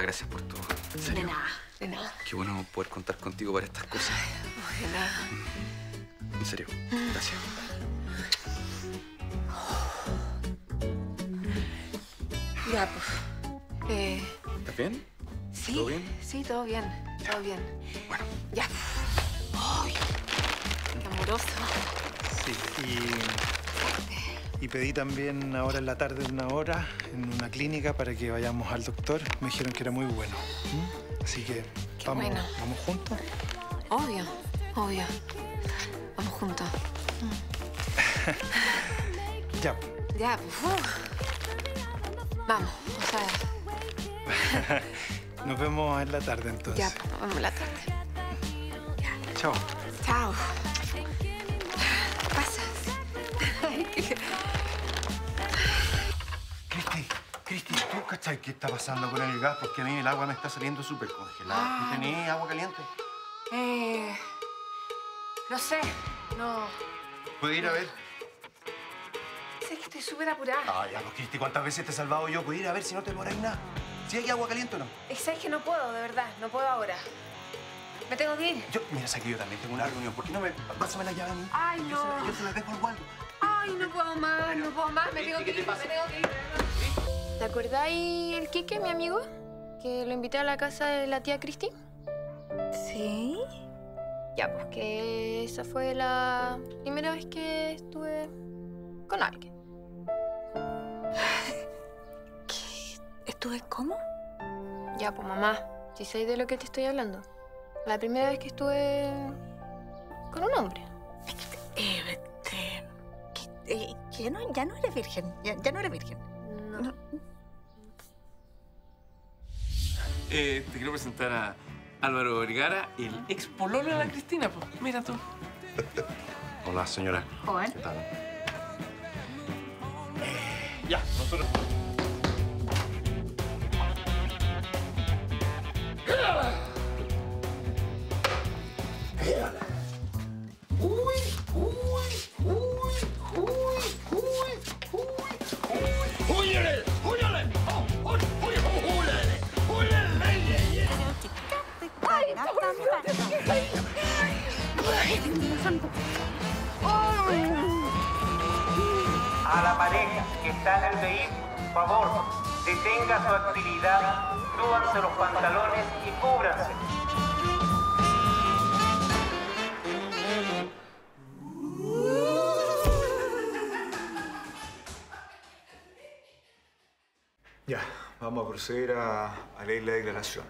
verdad, gracias por todo. De nada, de nada. Qué bueno poder contar contigo para estas cosas. Ay, de nada. En serio, gracias. Ya, pues. ¿Estás bien? Sí. ¿Todo bien? Sí, todo bien. Ya. Todo bien. Bueno. Ya. Ay, qué amoroso. Sí, y pedí también ahora en la tarde una hora en una clínica para que vayamos al doctor. Me dijeron que era muy bueno. ¿Mm? Así que vamos, bueno. ¿Vamos juntos? Obvio, obvio. Vamos juntos. Mm. Ya. Ya, pues. Vamos, o sea... Nos vemos en la tarde, entonces. Ya, nos vemos en la tarde. Ya. Chao. Chao. Cristi, ¿tú cachai qué está pasando con el gas? Porque a mí el agua me está saliendo súper congelada. Ah, ¿no tenés agua caliente? No sé, no... ¿Puedo ir a ver? Sé que estoy súper apurada. Ay, ya, pues, Cristi, ¿cuántas veces te he salvado yo? ¿Puedo ir a ver si no te demoráis nada? ¿Si hay agua caliente o no? Sabes que no puedo, de verdad. No puedo ahora. Me tengo que ir. Yo, mira, sé que yo también tengo una reunión. ¿Por qué no me... pásame la llave a mí? Ay, no. Yo se la dejo al Waldo. Ay, no puedo más, bueno, no puedo más. Me tengo que ir, me tengo que ir. ¿Te acordáis el Quique, mi amigo? Que lo invité a la casa de la tía Cristi. Sí. Ya, pues que esa fue la primera vez que estuve con alguien. ¿Qué? ¿Estuve cómo? Ya, pues mamá, si sabes de lo que te estoy hablando. La primera vez que estuve con un hombre. Que no, ya no eres virgen, ya no eres virgen. No. Te quiero presentar a Álvaro Vergara, el ex pololo de la Cristina, po. Mira tú. Hola, señora. Joven. ¿Qué tal? Ya, nosotros. A la pareja que está en el vehículo, por favor, detenga su actividad, súbanse los pantalones y cúbranse. Ya, vamos a proceder a leer la declaración.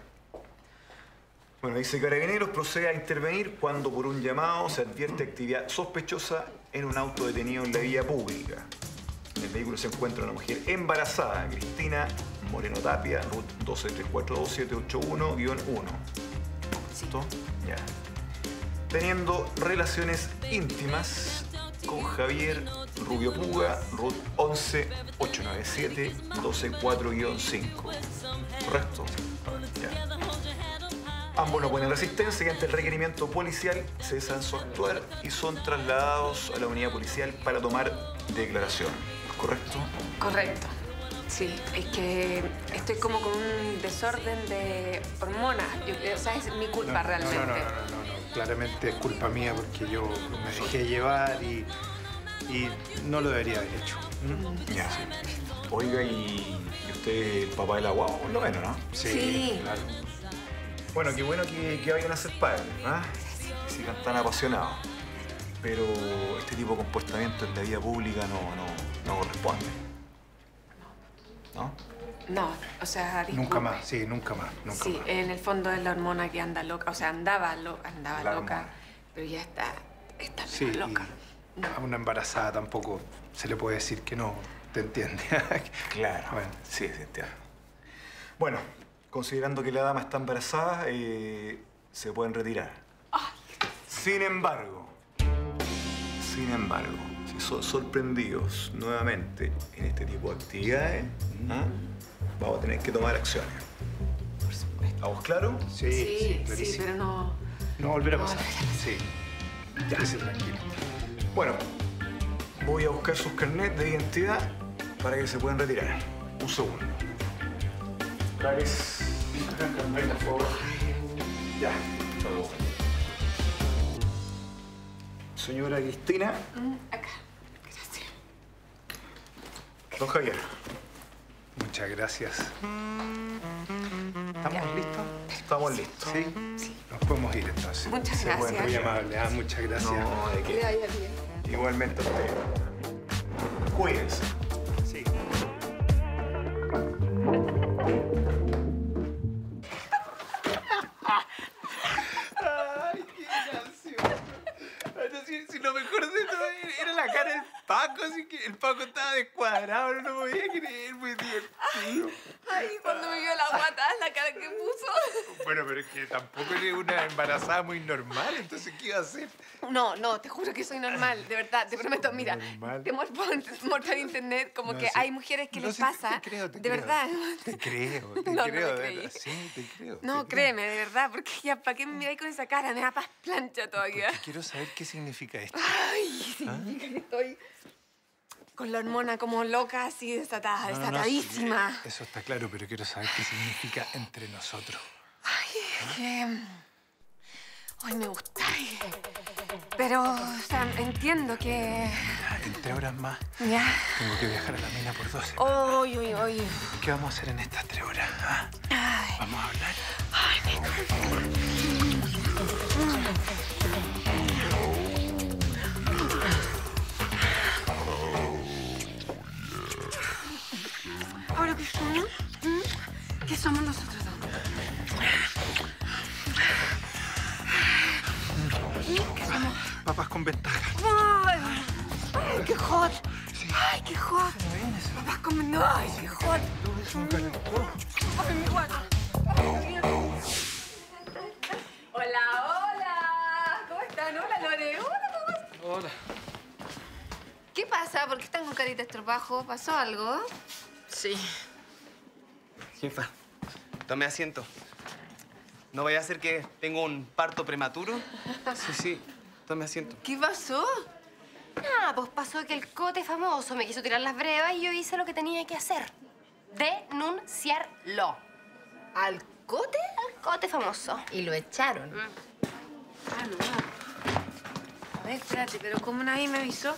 Bueno, dice Carabineros procede a intervenir cuando por un llamado se advierte actividad sospechosa en un auto detenido en la vía pública. En el vehículo se encuentra una mujer embarazada, Cristina Moreno Tapia, RUT 12342-781-1. ¿Listo? Ya. Teniendo relaciones íntimas con Javier Rubio Puga, RUT 11897-124-5. ¿Correcto? Ya. Ambos no ponen resistencia y ante el requerimiento policial cesan su actuar y son trasladados a la unidad policial para tomar declaración. ¿Correcto? Correcto. Sí, es que estoy como con un desorden de hormonas. O sea, es mi culpa realmente. No. Claramente es culpa mía porque yo me dejé llevar y no lo debería haber hecho. ¿Mm? Ya. Sí. Oiga, ¿y usted es el papá de la guagua? Lo menos, ¿no? Sí, claro. Bueno, qué bueno que vayan a ser padres, ¿verdad? Que sigan tan apasionados. Pero este tipo de comportamiento en la vida pública no corresponde. ¿No? No, o sea... Disculpe. Nunca más, sí, nunca más, nunca más. Sí, en el fondo es la hormona que anda loca, o sea, andaba loca, hormona. Pero ya está sí, loca. No. A una embarazada tampoco se le puede decir que no, ¿te entiendes? Claro, bueno. Sí, se entiende. Bueno. Considerando que la dama está embarazada, se pueden retirar. Sin embargo, si son sorprendidos nuevamente en este tipo de actividades, vamos a tener que tomar acciones. Por supuesto. ¿Estamos claros? Sí, pero no... No volver a pasar. Sí. Ya, sí, tranquilo. Bueno, voy a buscar sus carnets de identidad para que se puedan retirar. Un segundo. Clarice. Venga, por favor. Ya. Señora Cristina. Acá. Gracias. Don Javier. Muchas gracias. ¿Estamos listos? Estamos listos. ¿Sí? Sí. Nos podemos ir entonces. Muchas gracias. Bueno, muy amable. Ah, muchas gracias. No, de qué. Bien. Igualmente a usted. Cuídense. Sí. Ay, qué gracioso. Si lo mejor de todo era la cara del Paco, así que el Paco estaba descuadrado, no lo podía creer, muy divertido. Ay, cuando me vio la guata, la cara que puso. Bueno, pero es que tampoco eres una embarazada muy normal, entonces, ¿qué iba a hacer? No, no, te juro que soy normal, de verdad, te prometo. Mira, normal. Te muestro en internet como no, que sí. Hay mujeres que no, les sí, pasa. Te creo, te de creo. Verdad. Te creo, de verdad. Sí, te creo. No, créeme, de verdad, porque ya, ¿para qué me miráis con esa cara? Me da más plancha todavía. Porque quiero saber qué significa esto. Ay, significa que estoy... con la hormona como loca, así desatada, desatadísima. No, sí, eso está claro, pero quiero saber qué significa entre nosotros. Ay, es que... hoy me gustáis. Pero, o sea, entiendo que... Ya, en 3 horas más. Ya. Tengo que viajar a la mina por 12. Oye, oye, oye. ¿Qué vamos a hacer en estas 3 horas? ¿Ah? Ay. ¿Vamos a hablar? Ay, me encanta. Ahora que somos, ¿qué somos nosotros dos? ¿Qué somos? Papás con ventaja. ¡Ay, qué hot! Sí. ¡Ay, qué hot! Papás con ventaja. ¡Ay, qué hot! Hola, hola. ¿Cómo están? Hola, Lore. Hola, ¿cómo? Hola. ¿Qué pasa? ¿Por qué están con carita de estropajo? ¿Pasó algo? Sí. Jefa, tome asiento. ¿No vaya a ser que tengo un parto prematuro? Sí, sí, tome asiento. ¿Qué pasó? Ah, pues pasó que el cote famoso me quiso tirar las brevas y yo hice lo que tenía que hacer. Denunciarlo. ¿Al cote? Al cote famoso. Y lo echaron. Ah, no. A ver, espérate, pero ¿cómo nadie me avisó?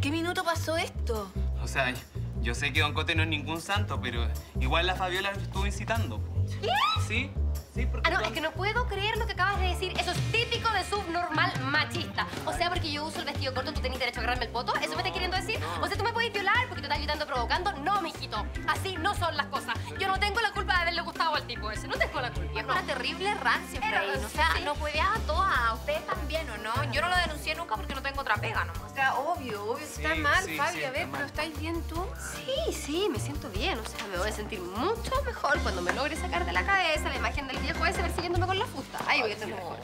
¿Qué minuto pasó esto? O sea, yo sé que don Cote no es ningún santo, pero igual la Fabiola lo estuvo incitando. ¿Qué? Sí, sí, porque... Ah, no, es que no puedo creer lo que acabas de decir. Eso es típico de subnormal machista. O sea, porque yo uso el vestido corto, tú tenés derecho a agarrarme el poto. ¿Eso me estás queriendo decir? No. O sea, tú me puedes violar porque te estás ayudando provocando. No, mijito. Así no son las cosas. Yo no tengo la culpa de haberle gustado al tipo ese. No tengo la culpa. Es una terrible rancia, Freddy. O sea, sí. No huevea a todas. A ustedes también, ¿o no? Yo no lo denuncié nunca porque no tengo otra pega nomás. O sea, obvio, obvio. Sí, está mal, sí, Fabi. Sí, a ver, pero ¿estáis bien tú? Sí, sí, me siento bien. O sea, me voy a sentir mucho mejor cuando me logre sacar de la cabeza la imagen del viejo ese persiguiéndome con la fusta. Ahí voy a tener mejor.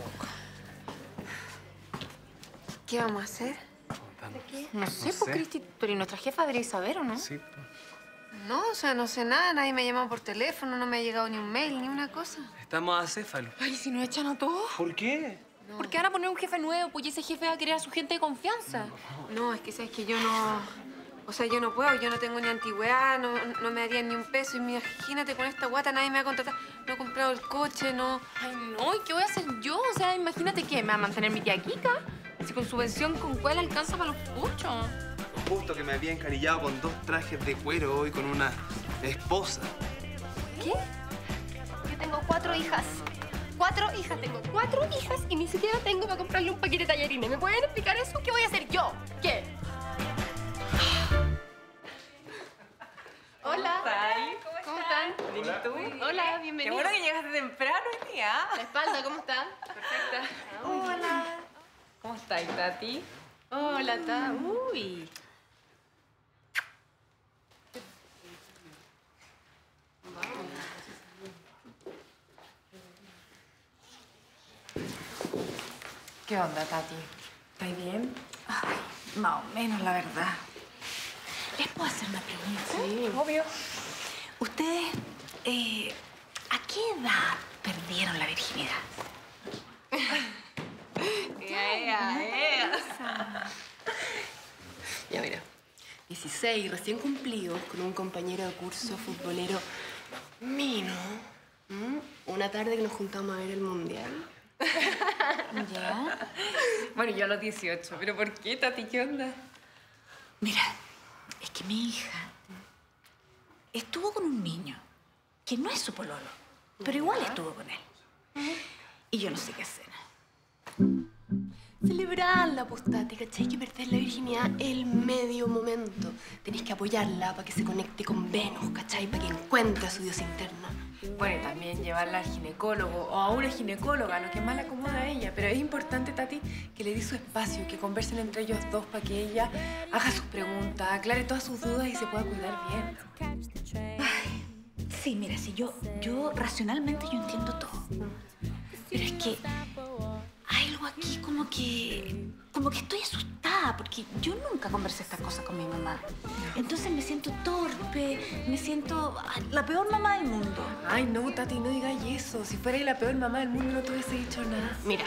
¿Qué vamos a hacer? ¿De qué? No sé, pues, Cristi, pero ¿y nuestra jefa debería saber o no? Sí. No, o sea, no sé nada. Nadie me ha llamado por teléfono, no me ha llegado ni un mail, ni una cosa. Estamos acéfalos. Ay, ¿si nos echan a todos? ¿Por qué? No. Porque van a poner un jefe nuevo, pues ese jefe va a querer a su gente de confianza. No, es que sabes que yo no... O sea, yo no puedo, yo no tengo ni antigüedad, no me darían ni un peso. Y imagínate, con esta guata nadie me va a contratar. No he comprado el coche, no... Ay, no, ¿y qué voy a hacer yo? O sea, imagínate que me va a mantener mi tía Kika. Si con subvención, ¿con cuál alcanza para los puchos? Justo que me había encarillado con 2 trajes de cuero hoy con una esposa. ¿Qué? Yo tengo 4 hijas. 4 hijas, tengo 4 hijas y ni siquiera tengo para comprarle un paquete de tallarines. ¿Me pueden explicar eso? ¿Qué voy a hacer yo? ¿Qué? Hola. ¿Cómo están? Hola. ¿Tú? Hola, bienvenido. Qué bueno que llegaste temprano hoy día. La espalda, ¿cómo está? Perfecta. Hola. ¿Cómo estáis, Tati? Hola, Tati. Uy. ¿Qué onda, Tati? ¿Estáis bien? Ay, más o menos, la verdad. ¿Les puedo hacer una pregunta? Sí, obvio. ¿Ustedes a qué edad perdieron la virginidad? Ya, mira. 16, recién cumplidos, con un compañero de curso futbolero Mino. Una tarde que nos juntamos a ver el Mundial. ¿Ya? Bueno, yo a los 18. ¿Pero por qué, Tati? ¿Qué onda? Mira, es que mi hija estuvo con un niño que no es su pololo, pero igual estuvo con él. Y yo no sé qué hacer. Celebrarla, pues, Tati, ¿cachai? Hay que perder la virginidad el medio momento. Tenés que apoyarla para que se conecte con Venus, ¿cachai? Para que encuentre a su diosa interna. Bueno, y también llevarla al ginecólogo o a una ginecóloga, lo que más la acomoda a ella. Pero es importante, Tati, que le dé su espacio y que conversen entre ellos dos para que ella haga sus preguntas, aclare todas sus dudas y se pueda cuidar bien. Ay, sí, mira, si yo racionalmente yo entiendo todo. Pero es que algo aquí como que estoy asustada porque yo nunca conversé estas cosas con mi mamá. Entonces me siento torpe, me siento la peor mamá del mundo. Ay, no, Tati, no digas eso. Si fuera la peor mamá del mundo no te hubiese dicho nada. Mira,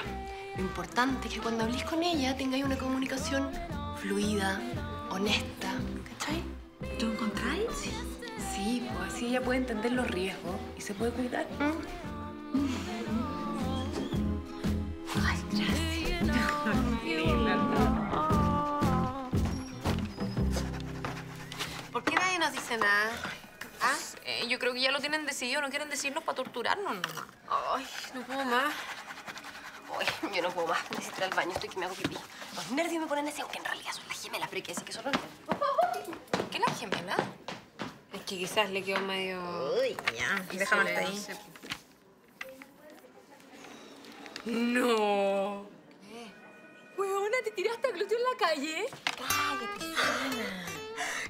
lo importante es que cuando hables con ella tengáis una comunicación fluida, honesta, ¿cachai? ¿Tú lo encontráis? Sí. Sí, pues así ella puede entender los riesgos y se puede cuidar. ¿Por qué nadie nos dice nada? ¿Ah? Yo creo que ya lo tienen decidido. No quieren decirnos para torturarnos. Ay, no puedo más. Ay, yo no puedo más. Necesito ir al baño. Estoy que me hago pipí. Los nervios me ponen así, aunque en realidad son las gemelas. Pero hay que decir que son los nervios. ¿Por qué las gemelas? Es que quizás le quedó medio... Uy, ya. Déjame hasta ahí. No. Huevona, ¿te tiraste a glúteo en la calle? Cállate, Ana.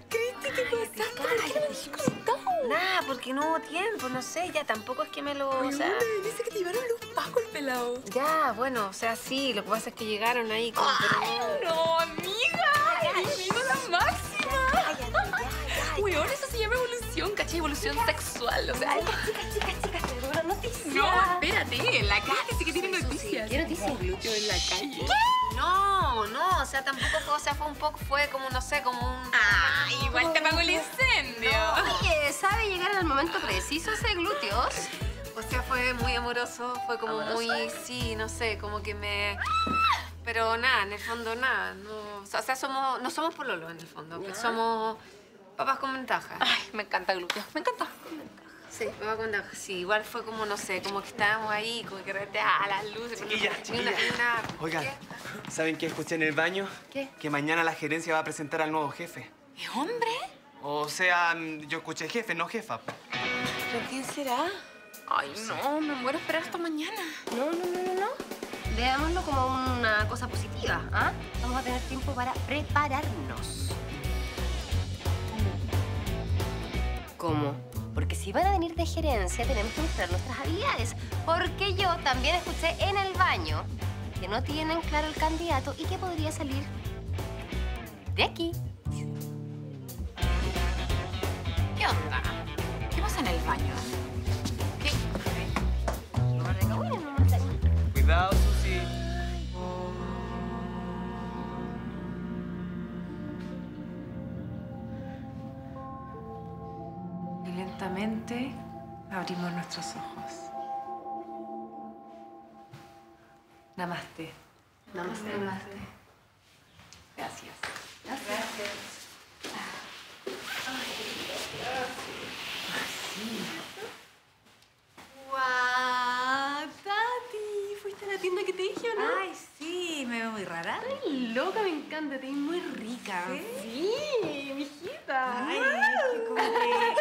Cristi, ¿qué pasa? ¿Por qué no me has contado? Nada, porque no hubo tiempo, no sé, ya tampoco es que me lo... Huevona, dice que te llevaron los pacos el pelado. Ya, bueno, o sea, sí, lo que pasa es que llegaron ahí con... ¡Ay, no, amiga! ¡Ay, amiga, la máxima! ¡Cállate! Huevona, eso se llama evolución, ¿cachai? Evolución sexual, o sea... Ay, chicas, huevona, no te hicieron. No, espérate, la calle sí que tiene noticias. ¿Qué noticias? Glúteo en la calle. No, o sea, tampoco fue, o sea, fue como, no sé, como un... Ah, igual te apagó el incendio. No. Oye, ¿sabe llegar al momento preciso ese glúteos? O sea, fue muy amoroso, fue como ¿amoroso? Muy, sí, no sé, como que me... Pero nada, en el fondo nada, no... O sea, no somos pololo en el fondo, no. Somos papás con ventaja. Ay, me encanta glúteos, me encanta. Sí, papás con ventaja, sí, igual fue como, no sé, como que estábamos ahí, como que a las luces. Chiquilla. Oigan. ¿Saben qué escuché en el baño? ¿Qué? Que mañana la gerencia va a presentar al nuevo jefe. ¿Es hombre? O sea, yo escuché jefe, no jefa. ¿Pero quién será? Ay, no, me muero a esperar hasta mañana. No. Veámoslo como una cosa positiva, ¿ah? Vamos a tener tiempo para prepararnos. ¿Cómo? Porque si van a venir de gerencia, tenemos que mostrar nuestras habilidades. Porque yo también escuché en el baño... que no tienen claro el candidato y que podría salir de aquí. ¿Qué onda? ¿Qué pasa en el baño? ¿Qué? Cuidado, Susi. Y lentamente abrimos nuestros ojos. Namaste. Namaste. Namaste. Gracias. Gracias. Así. ¡Guau! Tati, ¿fuiste a la tienda que te dije o no? Ay, sí. ¿Me veo muy rara? Ay, loca, me encanta. Te ves muy rica. ¿Sí? Sí, mi hijita. Ay, es que como que...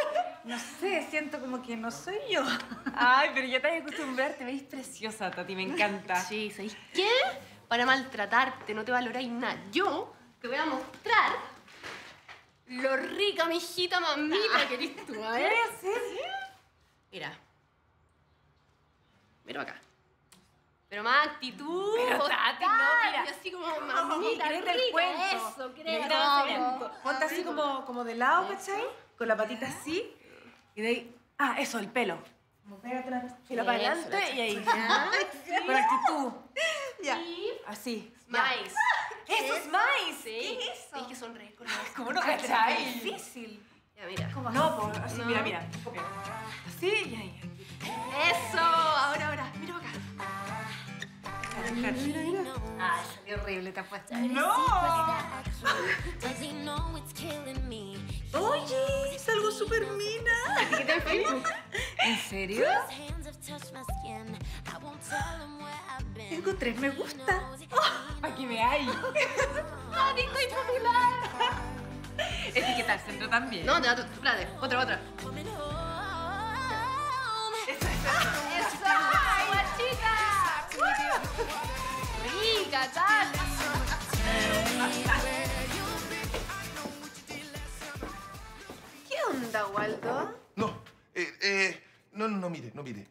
No sé, siento como que no soy yo. Ay, pero ya te has acostumbrado, te veis preciosa, Tati, me encanta. Sí, ¿sabéis qué? Para maltratarte, no te valoráis nada. Yo te voy a mostrar lo rica, mijita, mamita, que eres tú, ¿eh? ¿Qué voy a hacer? Mira. Mira acá. Pero más actitud. Pero Tati, no, mira. Así como mamita, no, rica, el cuento. Eso, créete no. Ponte así como de lado, ¿cachai? Con la patita así. Y de ahí, eso, el pelo. Como pégate la fila para adelante y ahí. Con actitud. Ya. Así. Nice. ¡Eso es maíz! Sí. ¿Qué es eso? Es que son ricos. ¿Cómo no cachai? Es difícil. Ya, mira. ¿Cómo no, por así, no. Mira, mira. Así y ahí. ¡Eso! Ahora, ahora. Mira acá. Mira, mira, mira. Ay, salió horrible, te apuesto. ¡No! Oye, salgo súper mina. ¿Qué te fui? ¿En serio? Tengo 3 me gusta. Oh, aquí me hay. ¡Pánico y popular! Etiqueta al centro también. No, te da tu plate. Otra, otra. ¡Eso, eso! ¡Eso! ¡Guachita! ¡Rica, tal! ¿Qué onda, Waldo? No, no mire, no mire.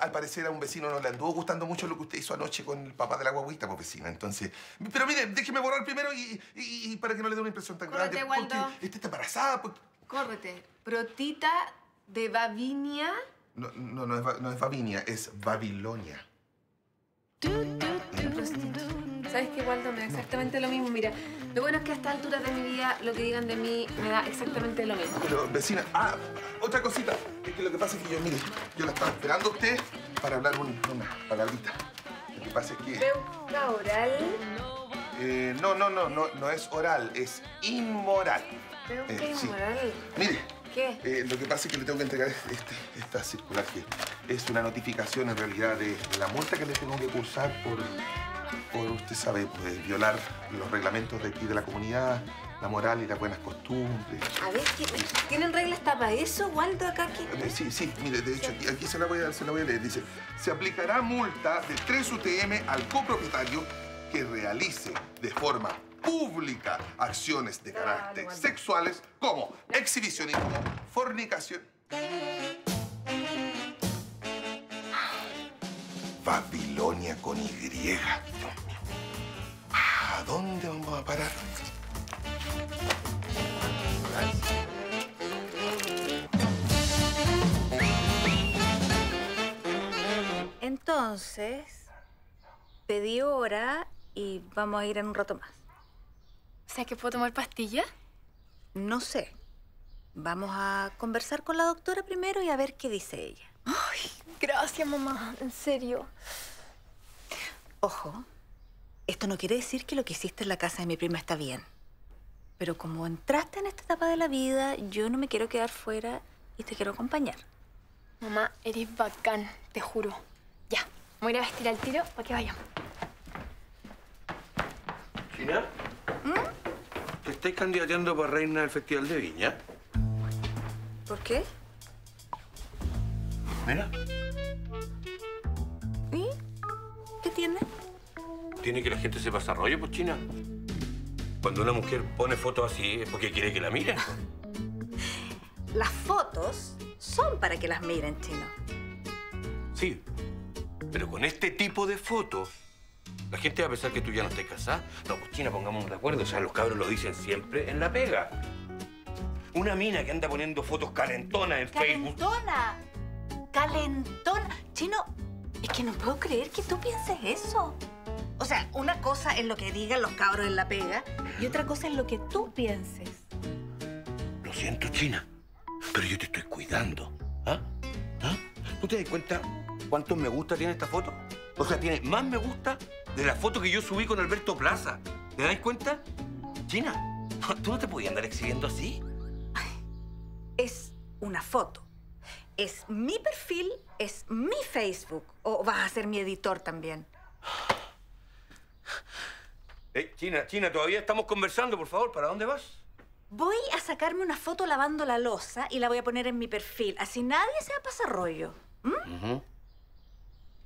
Al parecer a un vecino no le anduvo gustando mucho lo que usted hizo anoche con el papá de la guaguita, pues vecina, entonces... Pero mire, déjeme borrar primero y para que no le dé una impresión tan grande. Córrete, Waldo. Porque está embarazada, porque... Córrete. Protita de Bavinia... No es Bavinia, es Babilonia. ¿Sabes qué, Waldo? Me da exactamente lo mismo. Mira, lo bueno es que a estas alturas de mi vida lo que digan de mí me da exactamente lo mismo. Pero, vecina, otra cosita. Es que lo que pasa es que yo, mire, yo la estaba esperando a usted para hablar una palabrita. Lo que pasa es que... ¿Peuca oral? No es oral, es inmoral. ¿Peuca inmoral? Sí. Mire. ¿Qué? Lo que pasa es que le tengo que entregar esta circular, que es una notificación en realidad de la multa que le tengo que cursar por usted sabe, pues, violar los reglamentos de aquí de la comunidad, la moral y las buenas costumbres. A ver, ¿tienen reglas para eso, Waldo, acá? Sí, sí, mire, de hecho, aquí se la voy a leer. Dice, se aplicará multa de 3 UTM al copropietario que realice de forma pública acciones de carácter sexuales como exhibicionismo, fornicación. Babilonia con Y. Dios mío. ¿A dónde vamos a parar? Entonces, pedí hora y vamos a ir en un rato más. O sea, ¿que puedo tomar pastilla? No sé. Vamos a conversar con la doctora primero y a ver qué dice ella. Ay, gracias, mamá. En serio. Ojo, esto no quiere decir que lo que hiciste en la casa de mi prima está bien. Pero como entraste en esta etapa de la vida, yo no me quiero quedar fuera y te quiero acompañar. Mamá, eres bacán, te juro. Ya, voy a ir a vestir al tiro para que vayamos. ¿Gina? ¿Te estáis candidateando para reina del Festival de Viña? ¿Por qué? Mira. ¿Y? ¿Qué tiene? Tiene que la gente se pasa rollo, pues, China. Cuando una mujer pone fotos así es porque quiere que la miren. Las fotos son para que las miren, Chino. Sí, pero con este tipo de fotos... La gente va a pensar que tú ya no estás casada. No, pues, China, pongámonos de acuerdo. O sea, los cabros lo dicen siempre en la pega. Una mina que anda poniendo fotos calentonas en Facebook. ¡Calentona! ¡Calentona! Chino, es que no puedo creer que tú pienses eso. O sea, una cosa es lo que digan los cabros en la pega y otra cosa es lo que tú pienses. Lo siento, China, pero yo te estoy cuidando. ¿Ah? ¿Ah? ¿Tú te das cuenta cuántos me gusta tiene esta foto? O sea, tiene más me gusta de la foto que yo subí con Alberto Plaza. ¿Te das cuenta? China, tú no te podías andar exhibiendo así. Es una foto. Es mi perfil, es mi Facebook. ¿O vas a ser mi editor también? China, todavía estamos conversando, por favor. ¿Para dónde vas? Voy a sacarme una foto lavando la loza y la voy a poner en mi perfil. Así nadie se va a pasar rollo. ¿Mm? Uh-huh.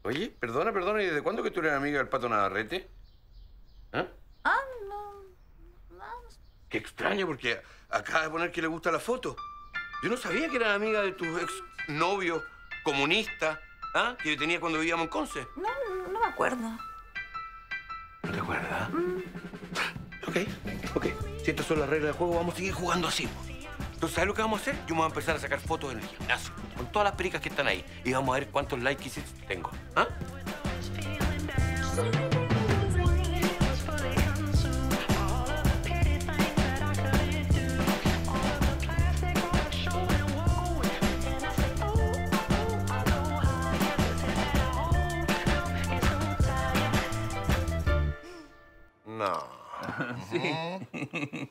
Oye, perdona, ¿y desde cuándo que tú eres amiga del pato Navarrete? ¿Ah? Ah, no. Qué extraño, porque acaba de poner que le gusta la foto. Yo no sabía que eras amiga de tus exnovios comunistas, ¿ah? Que yo tenía cuando vivíamos en Conce. No me acuerdo. ¿No te acuerdas? Mm. Ok. Si estas son las reglas del juego, vamos a seguir jugando así. Entonces, ¿sabes lo que vamos a hacer? Yo me voy a empezar a sacar fotos en el gimnasio, con todas las pericas que están ahí. Y vamos a ver cuántos likes tengo. ¿Ah? No. Sí.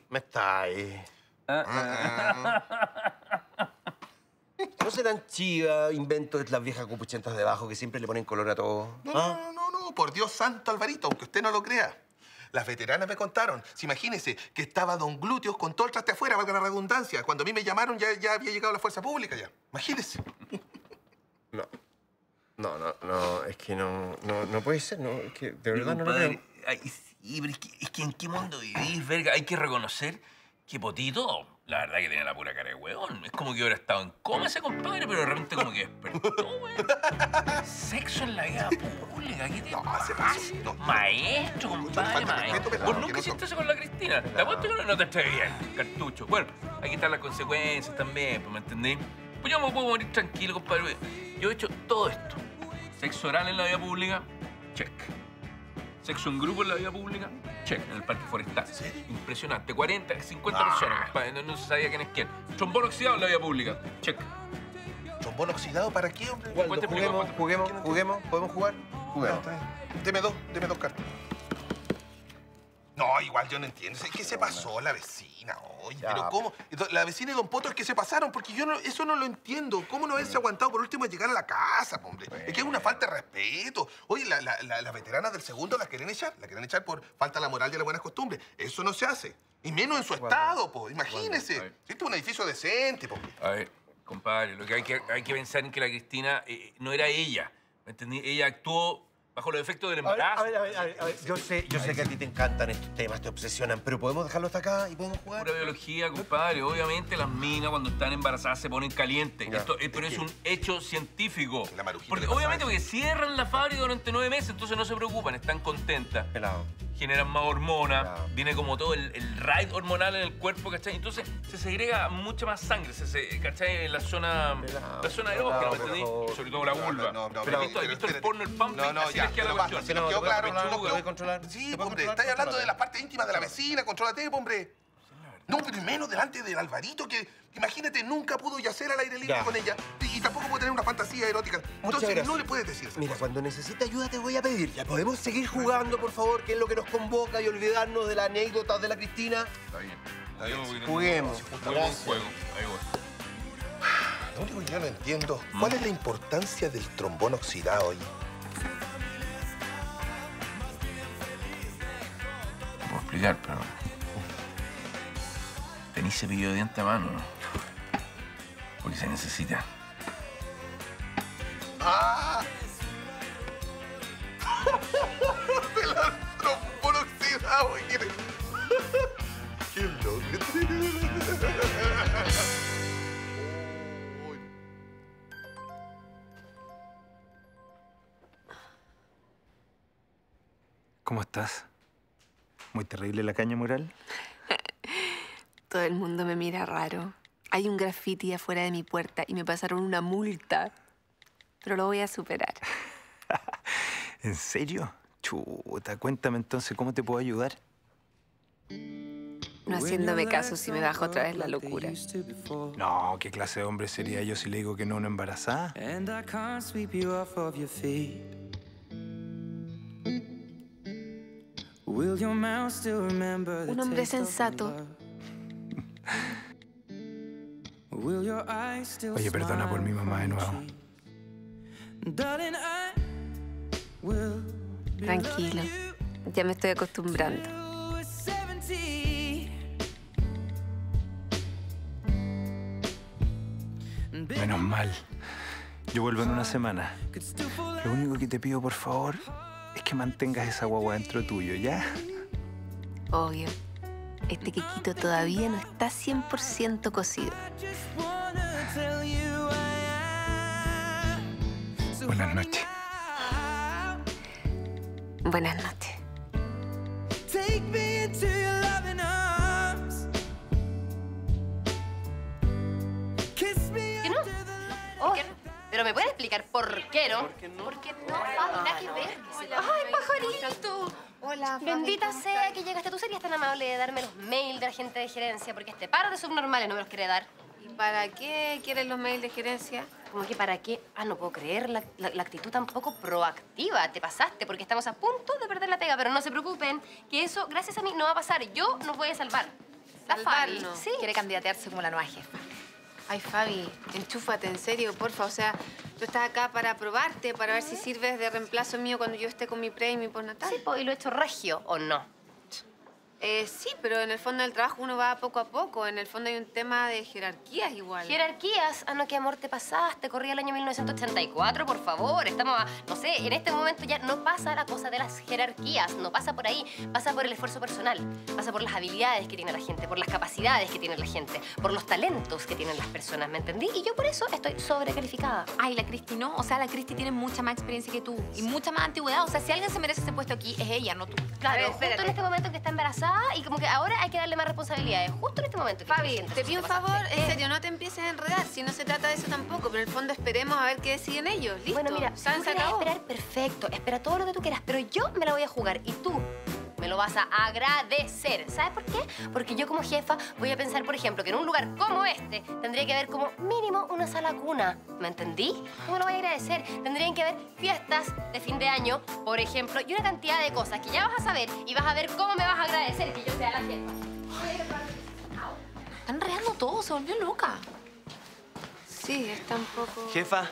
Me está ahí. ¿No serán chivas, inventos de las viejas cupuchentas de abajo que siempre le ponen color a todo? No, no, por Dios santo, Alvarito, aunque usted no lo crea. Las veteranas me contaron. Si imagínese que estaba don Glúteos con todo el traste afuera, valga la redundancia. Cuando a mí me llamaron ya había llegado la fuerza pública ya. Imagínese. No. No, es que no puede ser, no, es que de verdad no lo creo. Ay, sí, pero es que ¿en qué mundo vivís, verga? Hay que reconocer que Potito, la verdad que tenía la pura cara de huevón. Es como que hubiera estado en coma ese compadre, pero de repente como que despertó, güey. Sexo en la vida pública, ¿qué te pasa? Maestro, compadre, maestro. Vos nunca hiciste eso con la Cristina. Te apuesto que no te atrevías, cartucho. Bueno, aquí están las consecuencias también, ¿me entendés? Pues yo me puedo morir tranquilo, compadre. Yo he hecho todo esto. Sexo oral en la vía pública, check. Sexo en grupo en la vía pública, check. En el parque forestal. ¿Sí? Impresionante. 40, 50 personas, compadre. No se sabía quién es quién. Trombón oxidado en la vía pública, check. ¿Trombón oxidado para qué, hombre? Juguemos. ¿Podemos jugar? Juguemos. Deme dos cartas. No, igual yo no entiendo. ¿Qué se pasó la vecina? Oye, ya, pero ¿cómo? La vecina y don Poto es que se pasaron, porque yo eso no lo entiendo. ¿Cómo no haberse aguantado por último a llegar a la casa, hombre? Bueno. Es que es una falta de respeto. Oye, las veteranas del segundo las quieren echar por falta a la moral y a las buenas costumbres. Eso no se hace. Y menos en su estado, po. Imagínese. Esto es un edificio decente, po. A ver, compadre, lo que hay que pensar en que la Cristina no era ella. ¿Me entendí? Ella actuó bajo los efectos del embarazo. A ver. Yo sé que a ti te encantan estos temas, te obsesionan, pero podemos dejarlo hasta acá y podemos jugar. Pura biología, compadre. Obviamente las minas cuando están embarazadas se ponen calientes. Ya, esto, pero es un hecho científico. La porque obviamente porque cierran la fábrica durante 9 meses, entonces no se preocupan, están contentas. Pelado. Generan más hormonas, viene como todo el raid hormonal en el cuerpo, ¿cachai? Entonces se segrega mucha más sangre, ¿cachai? En la zona erógena, ¿me entendí? Sobre todo la vulva. ¿Has visto el porno, el pumping? No, ya, se nos quedó claro. ¿Puedes controlar? Sí, hombre, estás hablando de la parte íntima de la vecina, contrólate, hombre. No, pero y menos delante del Alvarito, que imagínate, nunca pudo yacer al aire libre con ella y tampoco puede tener una fantasía erótica. Entonces no le puedes decir eso. Mira, cuando necesite ayuda te voy a pedir. Ya podemos seguir jugando, por favor, que es lo que nos convoca y olvidarnos de las anécdotas de la Cristina. Está bien. Juguemos. Juguemos un juego. Ahí voy. Lo único que yo no entiendo, ¿cuál es la importancia del trombón oxidado hoy? No puedo explicar, pero... Tenís cepillo de diente a mano, ¿no? Porque se necesita. ¡Ah! ¡Te la trombón oxidado! ¡Qué loco! ¿Cómo estás? ¿Muy terrible la caña moral? Todo el mundo me mira raro. Hay un graffiti afuera de mi puerta y me pasaron una multa. Pero lo voy a superar. ¿En serio? Chuta, cuéntame entonces, ¿cómo te puedo ayudar? No haciéndome caso si me bajo otra vez la locura. No, ¿qué clase de hombre sería yo si le digo que no a una embarazada? Un hombre sensato. Oye, perdona por mi mamá de nuevo. Tranquilo, ya me estoy acostumbrando. Menos mal. Yo vuelvo en una semana. Lo único que te pido, por favor, es que mantengas esa guagua dentro tuyo, ¿ya? Obvio. Este quequito todavía no está 100% cocido. Buenas noches. Buenas noches. ¿Qué no? Oh. ¿Pero me puedes explicar por qué no? Porque no, nada que ver. ¡Ay, pajarito! Hola, bendita sea que llegaste. Tú serías tan amable de darme los mails de la gente de gerencia, porque este par de subnormales no me los quiere dar. para qué quieren los mails de gerencia? ¿Cómo que para qué? Ah, no puedo creer la actitud tan poco proactiva. Te pasaste porque estamos a punto de perder la pega. Pero no se preocupen, que eso, gracias a mí, no va a pasar. Yo nos voy a salvar. La Fabi sí quiere candidatearse como la nueva jefa. Ay, Fabi, enchúfate, en serio, porfa. O sea, tú estás acá para probarte, para ver si sirves de reemplazo mío cuando yo esté con mi pre y mi postnatal. Sí, pues, y lo he hecho regio, ¿o no? Sí, pero en el fondo del trabajo uno va poco a poco. En el fondo hay un tema de jerarquías igual. ¿Jerarquías? Ah, no, qué amor, te pasaste. Corría el año 1984, por favor. Estamos a... No sé, en este momento ya no pasa la cosa de las jerarquías. No pasa por ahí. Pasa por el esfuerzo personal. Pasa por las habilidades que tiene la gente, por las capacidades que tiene la gente, por los talentos que tienen las personas, ¿me entendí? Y yo por eso estoy sobrecalificada. Ay, la Cristi no. O sea, la Cristi tiene mucha más experiencia que tú. Y mucha más antigüedad. O sea, si alguien se merece ese puesto aquí, es ella, no tú. Claro, justo en este momento que está embarazada. Y como que ahora hay que darle más responsabilidades. Justo en este momento. Fabi, te pido un favor. En serio, no te empieces a enredar. Si no se trata de eso tampoco. Pero en el fondo esperemos a ver qué deciden ellos. Listo. Bueno, mira, tú quieres esperar, perfecto. Espera todo lo que tú quieras. Pero yo me la voy a jugar. Y tú me lo vas a agradecer. ¿Sabes por qué? Porque yo como jefa voy a pensar, por ejemplo, que en un lugar como este tendría que haber como mínimo una sala cuna. ¿Me entendí? ¿Cómo lo voy a agradecer? Tendrían que haber fiestas de fin de año, por ejemplo, y una cantidad de cosas que ya vas a saber y vas a ver cómo me vas a agradecer que yo sea la jefa. Están reando todo, se volvió loca. Sí, está un poco... Jefa.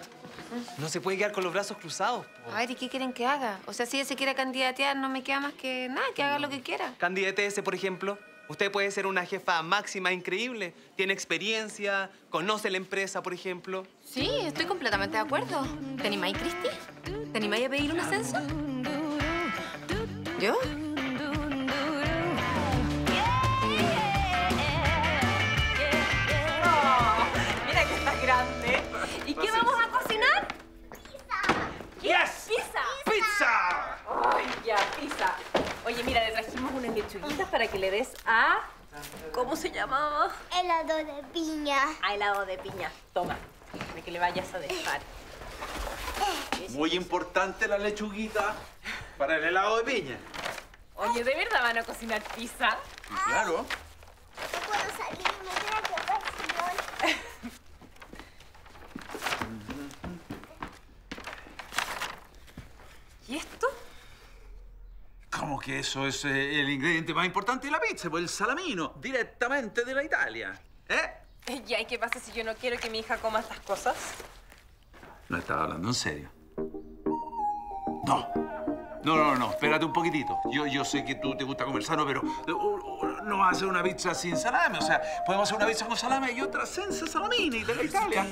No se puede quedar con los brazos cruzados. Po. A ver, ¿y qué quieren que haga? O sea, si ella se quiere candidatear, no me queda más que nada, que haga lo que quiera. Candidátese, por ejemplo. Usted puede ser una jefa máxima increíble. Tiene experiencia, conoce la empresa, por ejemplo. Sí, estoy completamente de acuerdo. ¿Te animáis, Cristi? ¿Te animáis a pedir un ascenso? ¿Yo? Oh, mira que está grande. ¿Y qué vamos a cocinar? Pizza. Yes. Pizza. Pizza. Ay, ya, pizza. Oye, mira, le trajimos unas lechuguitas para que le des a... ¿Cómo se llamaba? Helado de piña. A helado de piña. Toma, de que le vayas a dejar. Muy importante la lechuguita para el helado de piña. Oye, ¿de verdad van a cocinar pizza? Ay, claro. No puedo salir, me tengo que ver, señor. ¿Y esto? ¿Cómo que eso es el ingrediente más importante de la pizza? Pues el salamino, directamente de la Italia. ¿Eh? ¿Y qué pasa si yo no quiero que mi hija coma estas cosas? No estaba hablando en serio. No, espérate un poquitito. Yo sé que tú te gusta comer sano, pero no vas a hacer una pizza sin salame. O sea, podemos hacer una pizza con salame y otra senza salamini de la Italia.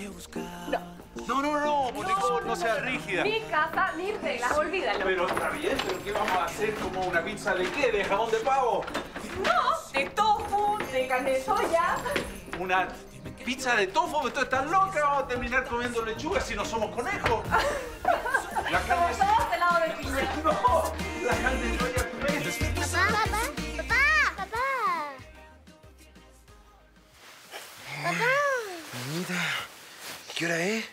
No, por favor, no seas rígida. Mi casa, mis reglas, olvídalo. Pero está bien, pero ¿qué vamos a hacer? ¿Como una pizza de qué? ¿De jamón de pavo? No, de tofu, de carne de soya. Una pizza de tofu, ¿tú estás loca? Vamos a terminar comiendo lechuga si no somos conejos. La carne de soya. No, la carne de soya es tu mes. Papá. Papá. Niñita, ¿qué hora es?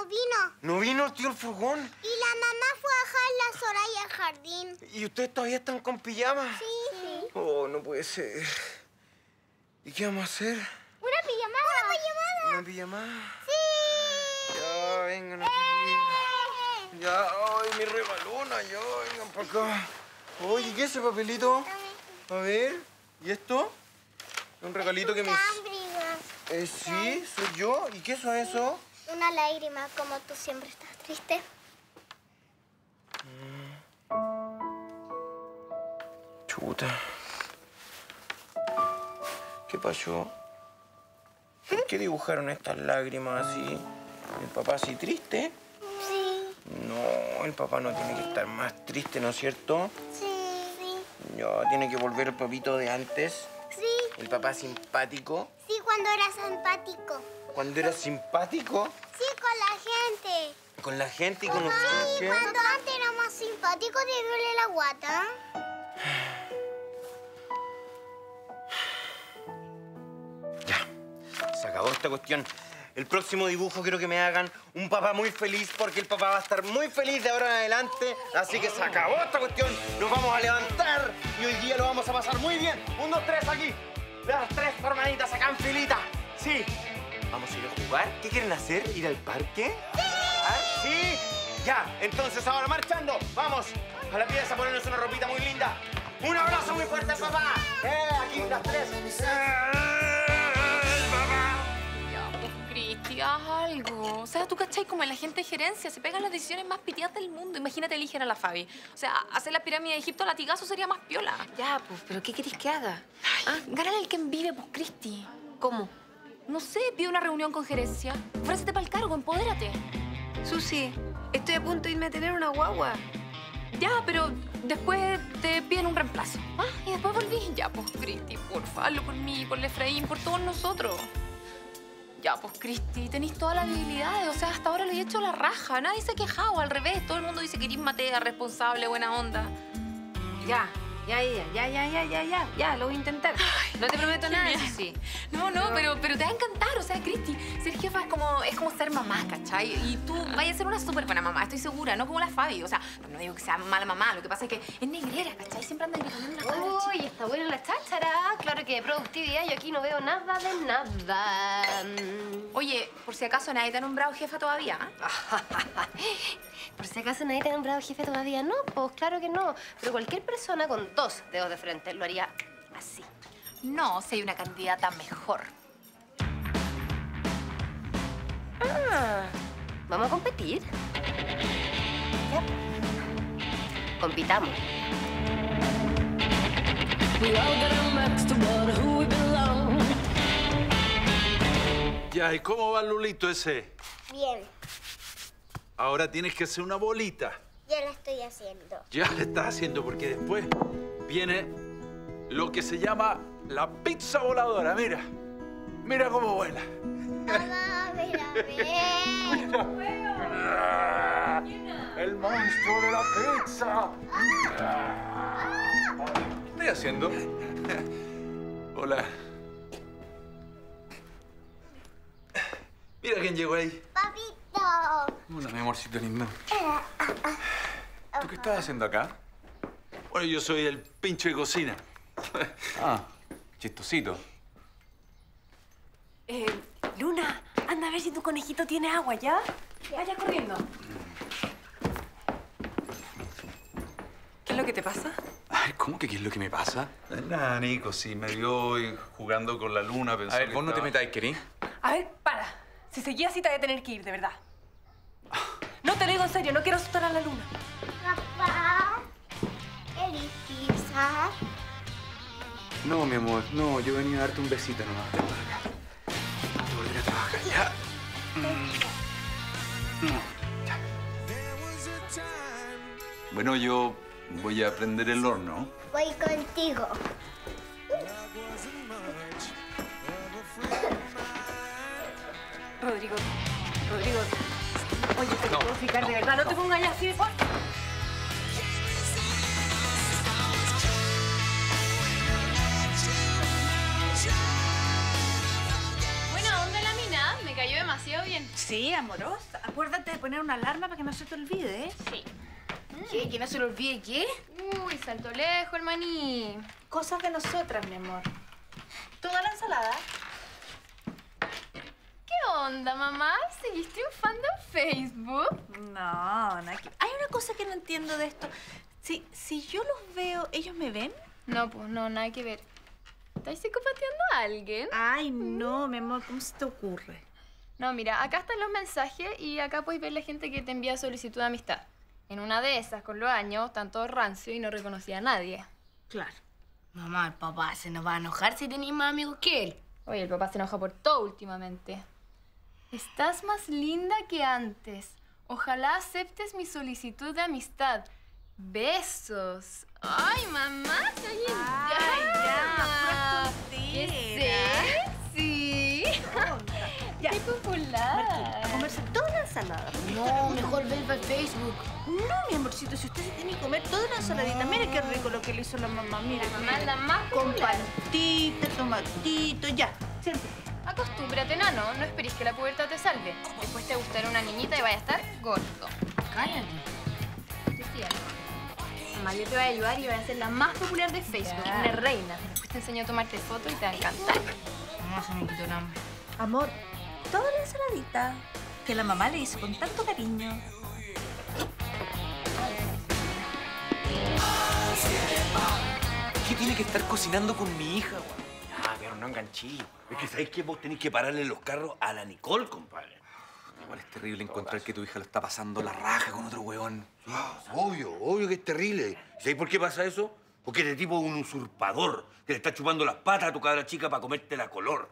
No vino. ¿No vino el tío el furgón? Y la mamá fue a dejar la Soraya al jardín. ¿Y ustedes todavía están con pijamas? Sí. Oh, no puede ser. ¿Y qué vamos a hacer? ¿Una pijamada? Sí. Ya, vengan aquí. Ya, ay, mi rebalona, ya, vengan para acá. Oye, ¿qué es ese papelito? A ver, ¿y esto? Un regalito que me... sí, soy yo. ¿Y qué es eso? Una lágrima, como tú siempre estás triste. Chuta. ¿Qué pasó? ¿Por qué dibujaron estas lágrimas así? ¿El papá así triste? Sí. No, el papá no tiene que estar más triste, ¿no es cierto? Sí. Ya, tiene que volver el papito de antes. Sí. El papá simpático. Sí, cuando era simpático. ¿Cuando era simpático? Sí, con la gente. ¿Con la gente y con los demás? Sí, cuando antes era más simpático, te duele la guata. Ya, se acabó esta cuestión. el próximo dibujo quiero que me hagan un papá muy feliz, porque el papá va a estar muy feliz de ahora en adelante. Así que se acabó esta cuestión. Nos vamos a levantar y hoy día lo vamos a pasar muy bien. 1, 2, 3 aquí. Las tres hermanitas acá en filita. Sí. Vamos a ir a jugar. ¿Qué quieren hacer? ¿Ir al parque? ¡Sí! ¿Ah, sí? Ya. Entonces ahora marchando. Vamos a la pieza a ponernos una ropita muy linda. Un abrazo muy fuerte, papá. Aquí las tres. Algo. O sea, tú cachai como el agente de gerencia se pegan las decisiones más piteadas del mundo. Imagínate, eligen a la Fabi. O sea, hacer la pirámide de Egipto a latigazo sería más piola. Ya, pues, ¿pero qué querés que haga? Ah, gánale el que envive, pues, Cristi. ¿Cómo? No sé, pide una reunión con gerencia. Ofrécete para el cargo, empodérate. Susi, estoy a punto de irme a tener una guagua. Ya, pero después te piden un reemplazo. Ah, y después volví. Ya, pues, Cristi, porfa, hazlo por mí, por el Efraín, por todos nosotros. Ya, pues, Cristi, tenéis todas las habilidades. O sea, hasta ahora le he hecho la raja. Nadie se ha quejado, al revés. Todo el mundo dice que eres matea, responsable, buena onda. Ya, lo voy a intentar. Ay, no te prometo nada, sí. No, pero te va a encantar. O sea, Cristi, ser jefa es como ser mamá, ¿cachai? Y tú vayas a ser una súper buena mamá, estoy segura. No como la Fabi. O sea, no digo que sea mala mamá. Lo que pasa es que es negrera, ¿cachai? Siempre anda gritando la cara. Uy, está buena la cháchara. Claro que de productividad yo aquí no veo nada de nada. Oye, por si acaso nadie te ha nombrado jefa todavía, ¿eh? Por si acaso nadie te ha nombrado jefe todavía. No, pues claro que no. Pero cualquier persona con 2 dedos de frente lo haría así. No, si hay una candidata mejor. Ah, ¿vamos a competir? Ya. Compitamos. Ya, ¿y cómo va el Lulito ese? Bien. Ahora tienes que hacer una bolita. Ya la estoy haciendo. Ya la estás haciendo porque después viene lo que se llama la pizza voladora. Mira, mira cómo vuela. Mamá, mira, mira. El monstruo de la pizza. ¿Qué estoy haciendo? Hola. Mira quién llegó ahí. Papi. Hola, mi amorcito lindo. ¿Tú qué estás haciendo acá? Bueno, yo soy el pincho de cocina. Ah, chistosito. Luna, anda a ver si tu conejito tiene agua, ¿ya? Vaya corriendo. ¿Qué es lo que te pasa? Ay, ¿cómo que qué es lo que me pasa? Nada, Nico, sí, me vio jugando con la Luna. A ver, vos no te metáis, querí. A ver, para. Si seguía así te voy a tener que ir, de verdad. No te lo digo en serio, no quiero asustar a la Luna. Papá, ¿querés pizza? No, mi amor, no, yo venía a darte un besito nomás. Ven para acá. Voy a volver a trabajar, ¿ya? Ya. Bueno, yo voy a prender el horno. Voy contigo. Rodrigo. Oye, te puedo fijar, de verdad, no te pongas así de fuerte. Buena onda la mina, me cayó demasiado bien. Sí, amorosa. Acuérdate de poner una alarma para que no se te olvide, ¿eh? Sí. ¿Qué? ¿Que no se le olvide qué? Uy, salto lejos, hermaní. Cosas de nosotras, mi amor. Toda la ensalada. ¿Qué onda, mamá? ¿Seguís triunfando en Facebook? No, hay una cosa que no entiendo de esto. Si yo los veo, ¿ellos me ven? No, pues no, nada que ver. ¿Estáis psicopateando a alguien? Ay, no, mi amor, ¿cómo se te ocurre? No, mira, acá están los mensajes y acá podéis ver la gente que te envía solicitud de amistad. En una de esas, con los años, tanto rancio y no reconocía a nadie. Claro. Mamá, el papá se nos va a enojar si tenéis más amigos que él. Oye, el papá se enoja por todo últimamente. Estás más linda que antes. Ojalá aceptes mi solicitud de amistad. Besos. ¡Ay, mamá! ¡Soy linda! ¡Qué sexy! ¡Qué popular! Comerse toda la ensalada. No, mejor ven para Facebook. No, mi amorcito, si ustedes tienen que comer toda la ensaladita. Mire qué rico lo que le hizo la mamá. Mira, la mamá es la más popular. Con paltito, tomatito, ya. Siempre. Acostúmbrate, nano. No esperes que la pubertad te salve. Después te gustará una niñita y vaya a estar gordo. Cállate. Cristina, mamá, yo te voy a ayudar y voy a ser la más popular de Facebook. Claro. Una reina. Después te enseño a tomarte fotos y te va a encantar. Mamá, se me quitó el hambre. Amor, toda la ensaladita que la mamá le hizo con tanto cariño. ¿Qué tiene que estar cocinando con mi hija, güey? Ah, pero no enganché. Es que sabéis que vos tenés que pararle los carros a la Nicole, compadre. Igual es terrible encontrar que tu hija lo está pasando la raja con otro huevón. Ah, obvio que es terrible. ¿Sabéis por qué pasa eso? Porque este tipo es un usurpador que le está chupando las patas a tu cabra chica para comértela color.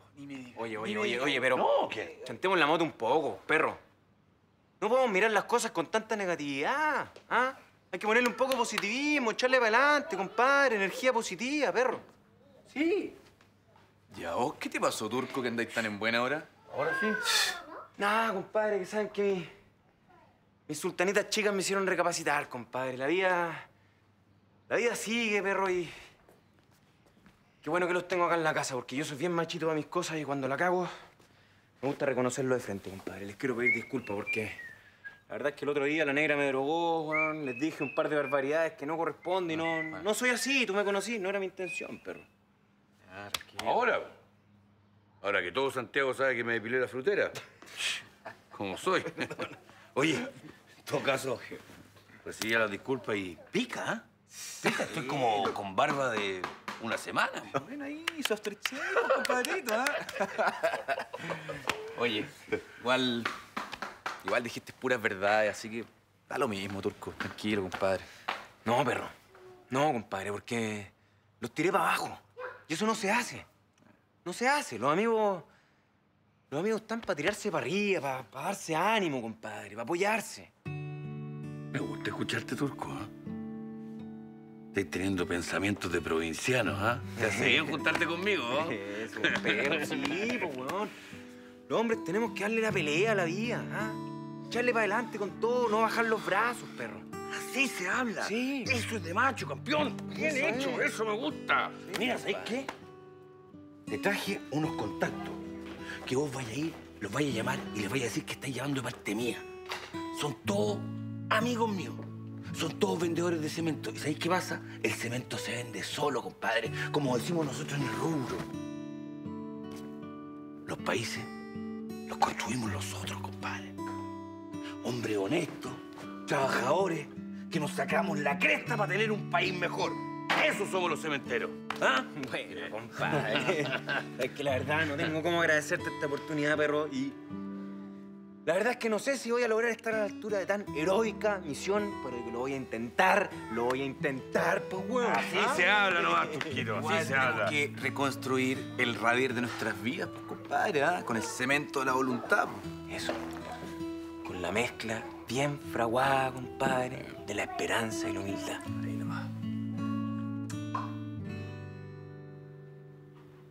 Oye, pero... No, ¿qué? Chantemos la moto un poco, perro. No podemos mirar las cosas con tanta negatividad, ¿ah? Hay que ponerle un poco de positivismo, echarle para adelante, compadre. Energía positiva, perro. Sí. ¿Y a vos qué te pasó, Turco, que andáis tan en buena hora? Ahora sí. Nah, compadre, que saben que mis sultanitas chicas me hicieron recapacitar, compadre. La vida sigue, perro, y... Qué bueno que los tengo acá en la casa, porque yo soy bien machito para mis cosas y cuando la cago... Me gusta reconocerlo de frente, compadre. Les quiero pedir disculpas porque... La verdad es que el otro día la negra me drogó, bueno, les dije un par de barbaridades que no corresponden. No soy así, tú me conocí, no era mi intención, perro. Ahora que todo Santiago sabe que me depilé la frutera. Como soy. Oye, en todo caso, recibí las disculpas y pica, ¿eh? Pica, estoy como con barba de una semana. Ven ahí, sos trechero, compadrito, ¿eh? Oye, igual dijiste puras verdades, así que da lo mismo, Turco. Tranquilo, compadre. No, perro. No, compadre, porque los tiré para abajo. Y eso no se hace. No se hace. Los amigos están para tirarse para arriba, para darse ánimo, compadre, para apoyarse. Me gusta escucharte, Turco, ¿eh? Estás teniendo pensamientos de provincianos, ¿ah? ¿Eh? Te hace bien juntarte conmigo, ¿eh? Eso, perro, sí, pues, weón. Los hombres tenemos que darle la pelea a la vida, ¿ah? ¿Eh? Echarle para adelante con todo, no bajar los brazos, perro. Así se habla. Sí. Eso es de macho, campeón. Bien hecho, eso me gusta. Sí, mira, ¿sabes qué? Te traje unos contactos que vos vayas a ir, los vayas a llamar y les vayas a decir que estáis llamando de parte mía. Son todos amigos míos. Son todos vendedores de cemento. ¿Y sabéis qué pasa? El cemento se vende solo, compadre, como decimos nosotros en el rubro. Los países los construimos nosotros, compadre. Hombres honestos, trabajadores, que nos sacamos la cresta para tener un país mejor. Esos somos los cementeros, ¿ah? Bueno, compadre, es que la verdad no tengo cómo agradecerte esta oportunidad, perro, y... La verdad es que no sé si voy a lograr estar a la altura de tan heroica misión, pero que lo voy a intentar, pues, weón. Así se habla nomás, Turquito, así se habla. Tenemos que reconstruir el Javier de nuestras vidas, pues, compadre, ¿ah? Con el cemento de la voluntad, pues. Eso, con la mezcla bien fraguada, compadre, de la esperanza y la humildad. Ahí nomás.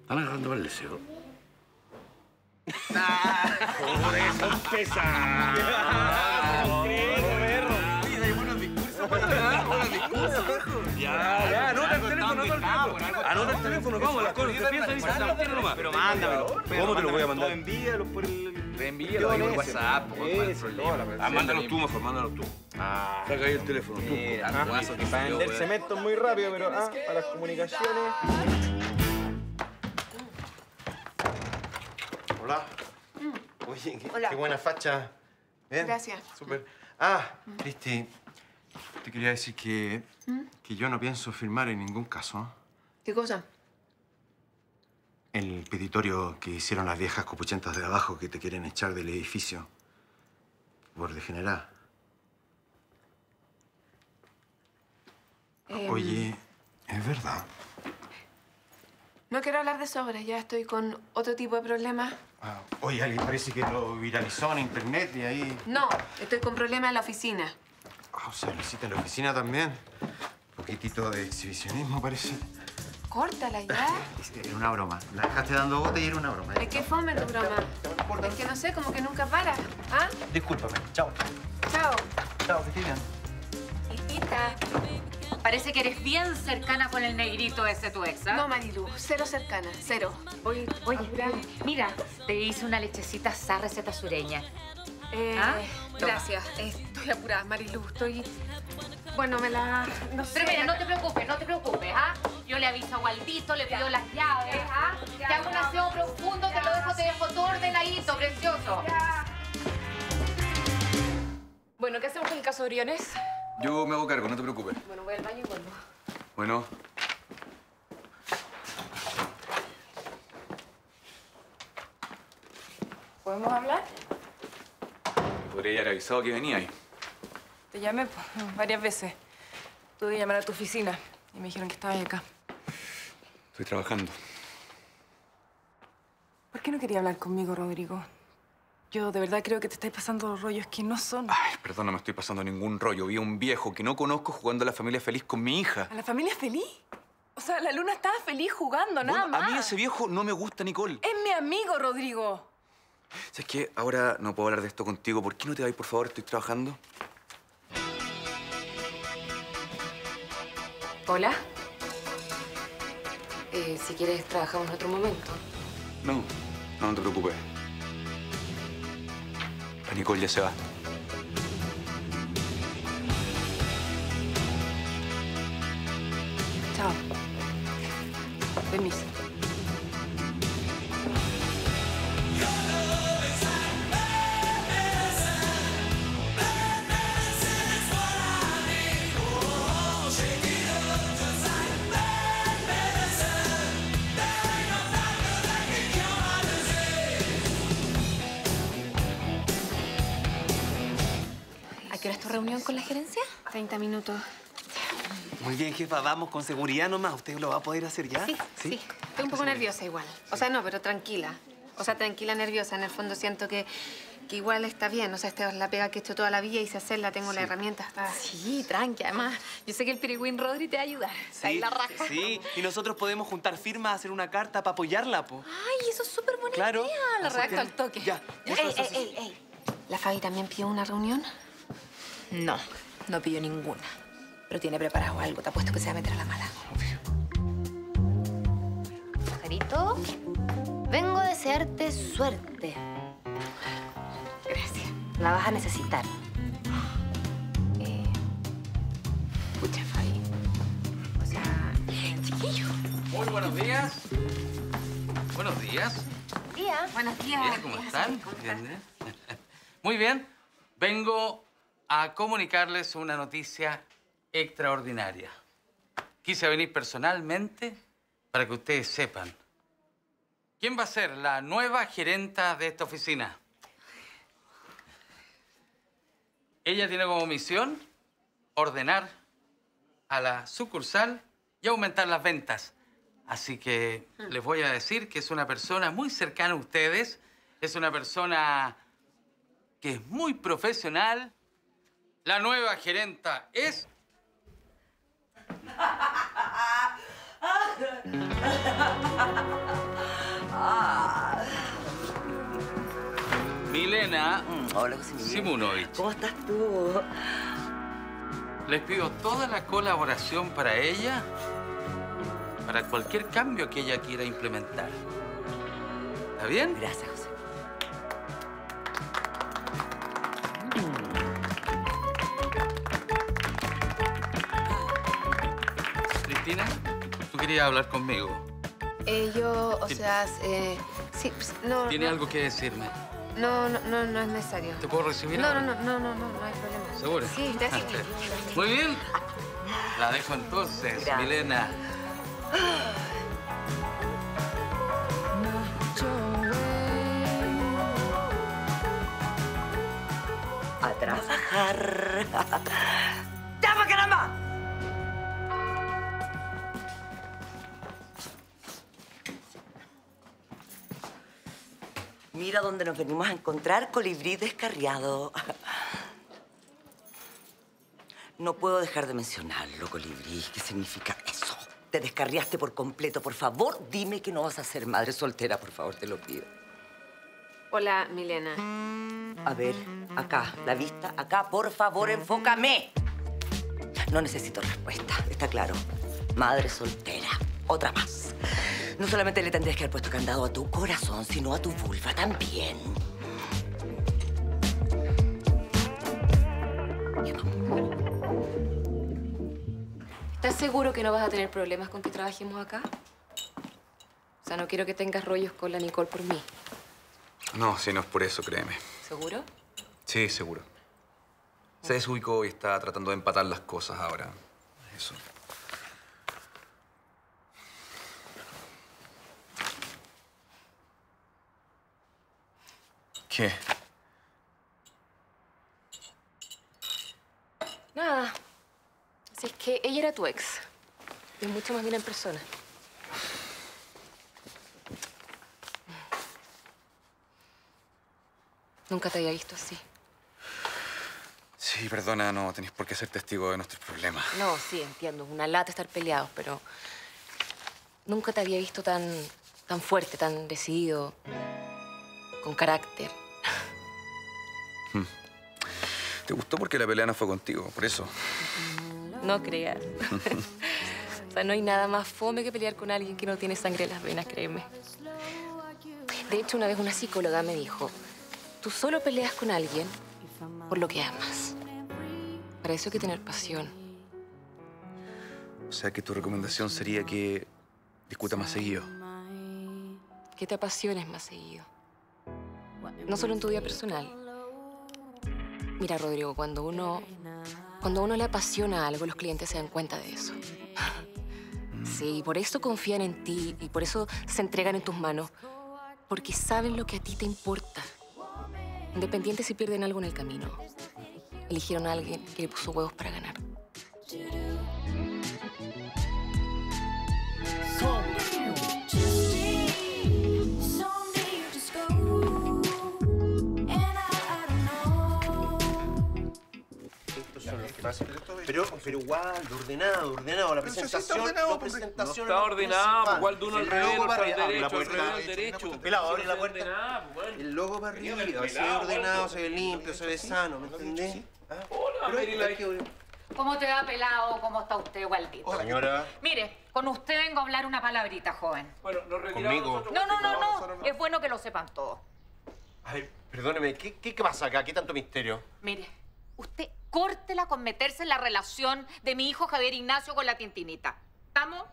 ¿Están agarrando el deseo? ¡Por eso pesa! Oye, hay buenos discursos. Ya, anota el teléfono, vamos, las cosas se piensan y se transfieren nomás. Pero mándamelo. ¿Cómo te lo voy a mandar? Envíalo por el... Reenvíalo por WhatsApp, por el problema. Ah, mándalo tú mejor. Saca ahí el teléfono, tú. Para vender cemento muy rápido, pero para las comunicaciones... Hola. Oye, qué buena facha. ¿Bien? Gracias. Súper. Ah, Cristi, te quería decir que yo no pienso firmar en ningún caso. ¿Qué cosa? El petitorio que hicieron las viejas copuchentas de abajo que te quieren echar del edificio por degenerar. Oye, ¿es verdad? No quiero hablar de sobres, ya estoy con otro tipo de problemas. Oye, alguien parece que lo viralizó en internet y ahí... No, estoy con problemas en la oficina. O sea, lo hiciste en la oficina también. Un poquitito de exhibicionismo, parece. Córtala ya. Era una broma. La dejaste dando bote y era una broma. ¿De qué fome tu broma? Es que no sé, como que nunca para. ¿Ah? Discúlpame. Chao. Chao. Chao, Cristina. Hijita. Parece que eres bien cercana con el negrito ese tu ex, ¿eh? No, Marilu, cero cercana, cero. Oye, mira, te hice una lechecita sa receta sureña. Gracias. Estoy apurada, Marilu, Bueno, me la... No sé. Pero mira, no te preocupes, ¿ah? Yo le aviso a Waldito, le pido las llaves, ¿ah? Te hago un aseo profundo, te dejo todo ordenadito, precioso. Bueno, ¿qué hacemos con el caso de Briones? Yo me hago cargo, no te preocupes. Bueno, voy al baño y vuelvo. Bueno. ¿Podemos hablar? Podría haber avisado que venía ahí. Te llamé varias veces. Tuve que llamar a tu oficina y me dijeron que estabas acá. Estoy trabajando. ¿Por qué no quería hablar conmigo, Rodrigo? Yo de verdad creo que te estáis pasando rollos que no son. Ay, perdón, no me estoy pasando ningún rollo. Vi a un viejo que no conozco jugando a la familia feliz con mi hija. ¿A la familia feliz? O sea, la Luna estaba feliz jugando, nada más. A mí ese viejo no me gusta, Nicole. Es mi amigo, Rodrigo. ¿Sabes qué? Ahora no puedo hablar de esto contigo. ¿Por qué no te vas, por favor? Estoy trabajando. Hola. Si quieres, trabajamos en otro momento. No te preocupes. La Nicole ya se va. Chao. Permiso. ¿Reunión con la gerencia? 30 minutos. Muy bien, jefa. Vamos con seguridad nomás. ¿Usted lo va a poder hacer ya? Sí. Estoy un poco nerviosa igual. O sea, no, pero tranquila. O sea, tranquila, nerviosa. En el fondo siento que igual está bien. O sea, esta es la pega que he hecho toda la vida y sé hacerla. Tengo la herramienta. Sí, tranqui. Además, yo sé que el pirigüín Rodri te va a ayudar. Sí, la raja. Sí. Y nosotros podemos juntar firmas, hacer una carta para apoyarla, po. Ay, eso es súper buena idea. La redacto al toque. Ey. ¿La Fabi también pidió una reunión? No pidió ninguna. Pero tiene preparado algo. Te apuesto que se va a meter a la mala. Pajarito, vengo a desearte suerte. Gracias. La vas a necesitar. Escucha, Fabi. O sea, chiquillo. Muy buenos días. Buenos días. Buenos días. ¿Cómo están? Muy bien. Vengo a comunicarles una noticia extraordinaria. Quise venir personalmente para que ustedes sepan quién va a ser la nueva gerenta de esta oficina. Ella tiene como misión ordenar a la sucursal y aumentar las ventas. Así que les voy a decir que es una persona muy cercana a ustedes, es una persona que es muy profesional. La nueva gerenta es... Milena. Hola, Simunovic. ¿Cómo estás tú? Les pido toda la colaboración para ella, para cualquier cambio que ella quiera implementar. ¿Está bien? Gracias, José. Cristina, tú querías hablar conmigo. Sí, no. ¿Tiene algo que decirme? No es necesario. ¿Te puedo recibir ahora? No hay problema. ¿Seguro? Sí, gracias. Muy bien. La dejo entonces, gracias. Milena. A trabajar. ¡Tapa, caramba! Mira dónde nos venimos a encontrar, colibrí descarriado. No puedo dejar de mencionarlo, colibrí. ¿Qué significa eso? Te descarriaste por completo. Por favor, dime que no vas a ser madre soltera. Por favor, te lo pido. Hola, Milena. A ver, acá, la vista, acá. Por favor, enfócame. No necesito respuesta, está claro. Madre soltera, otra más. No solamente le tendrías que haber puesto candado a tu corazón, sino a tu vulva también. ¿Estás seguro que no vas a tener problemas con que trabajemos acá? O sea, no quiero que tengas rollos con la Nicole por mí. No, si no es por eso, créeme. ¿Seguro? Sí, seguro. Se desubicó y está tratando de empatar las cosas ahora. Eso. ¿Qué? Nada. Así es que ella era tu ex. Y mucho más bien en persona. Nunca te había visto así. Sí, perdona, no tenés por qué ser testigo de nuestros problemas. No, sí, entiendo. Es una lata estar peleados, pero... Nunca te había visto tan fuerte, tan decidido, con carácter. ¿Te gustó porque la pelea no fue contigo? Por eso. No creas. O sea, no hay nada más fome que pelear con alguien que no tiene sangre en las venas, créeme. De hecho, una vez una psicóloga me dijo, tú solo peleas con alguien por lo que amas. Para eso hay que tener pasión. O sea, que tu recomendación sería que discuta más seguido. Que te apasiones más seguido. No solo en tu vida personal. Mira, Rodrigo, cuando uno le apasiona algo, los clientes se dan cuenta de eso. Sí, y por eso confían en ti y por eso se entregan en tus manos. Porque saben lo que a ti te importa. Independientes si pierden algo en el camino. Eligieron a alguien que le puso huevos para ganar. Pero igual, ordenado, la presentación, no está ordenado, igual de uno al revés, al derecho. Pelado, abre la puerta, el logo para arriba, se ve ordenado, se ve limpio, se ve sano, ¿me entendés? ¿Cómo te va, pelado? ¿Cómo está usted, Waldito? Señora. Mire, con usted vengo a hablar una palabrita, joven. Bueno, nos retiramos nosotros. No, es bueno que lo sepan todos. Ay, perdóneme, ¿qué pasa acá? ¿Qué tanto misterio? Mire, usted... Córtela con meterse en la relación de mi hijo Javier Ignacio con la Tintinita. ¿Estamos?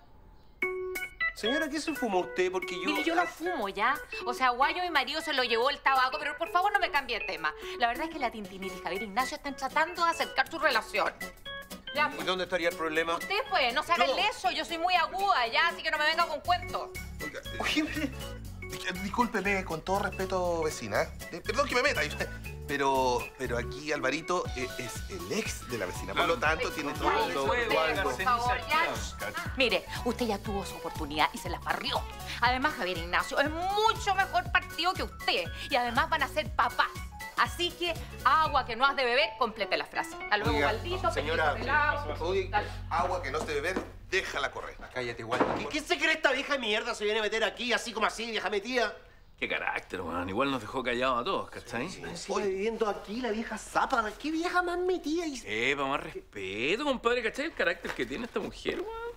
Señora, ¿qué se fumó usted? Porque yo... Mire, yo no fumo, ¿ya? O sea, guayo, mi marido se lo llevó el tabaco, pero por favor no me cambie el tema. La verdad es que la Tintinita y Javier Ignacio están tratando de acercar su relación. ¿Ya? ¿Y dónde estaría el problema? Usted, pues, no se haga el eso. Yo soy muy aguda, ¿ya? Así que no me venga con cuentos. Oye, discúlpeme, con todo respeto, vecina. Perdón que me meta. Pero aquí Alvarito es el ex de la vecina. Por lo tanto, tiene todo el Mire, usted ya tuvo su oportunidad y se la barrió. Además, Javier Ignacio es mucho mejor partido que usted. Y además van a ser papás. Así que agua que no has de beber, complete la frase. Hasta luego, Waldito. Señora, agua que no has de beber, déjala correr. Cállate, Waldito. ¿Qué se cree esta vieja mierda se viene a meter aquí, así como así, vieja metida? Qué carácter, man. Igual nos dejó callados a todos, ¿cachai? Sigue viviendo aquí la vieja zapa. ¿Qué vieja más metida? Para más respeto, compadre. ¿Cachai el carácter que tiene esta mujer, man?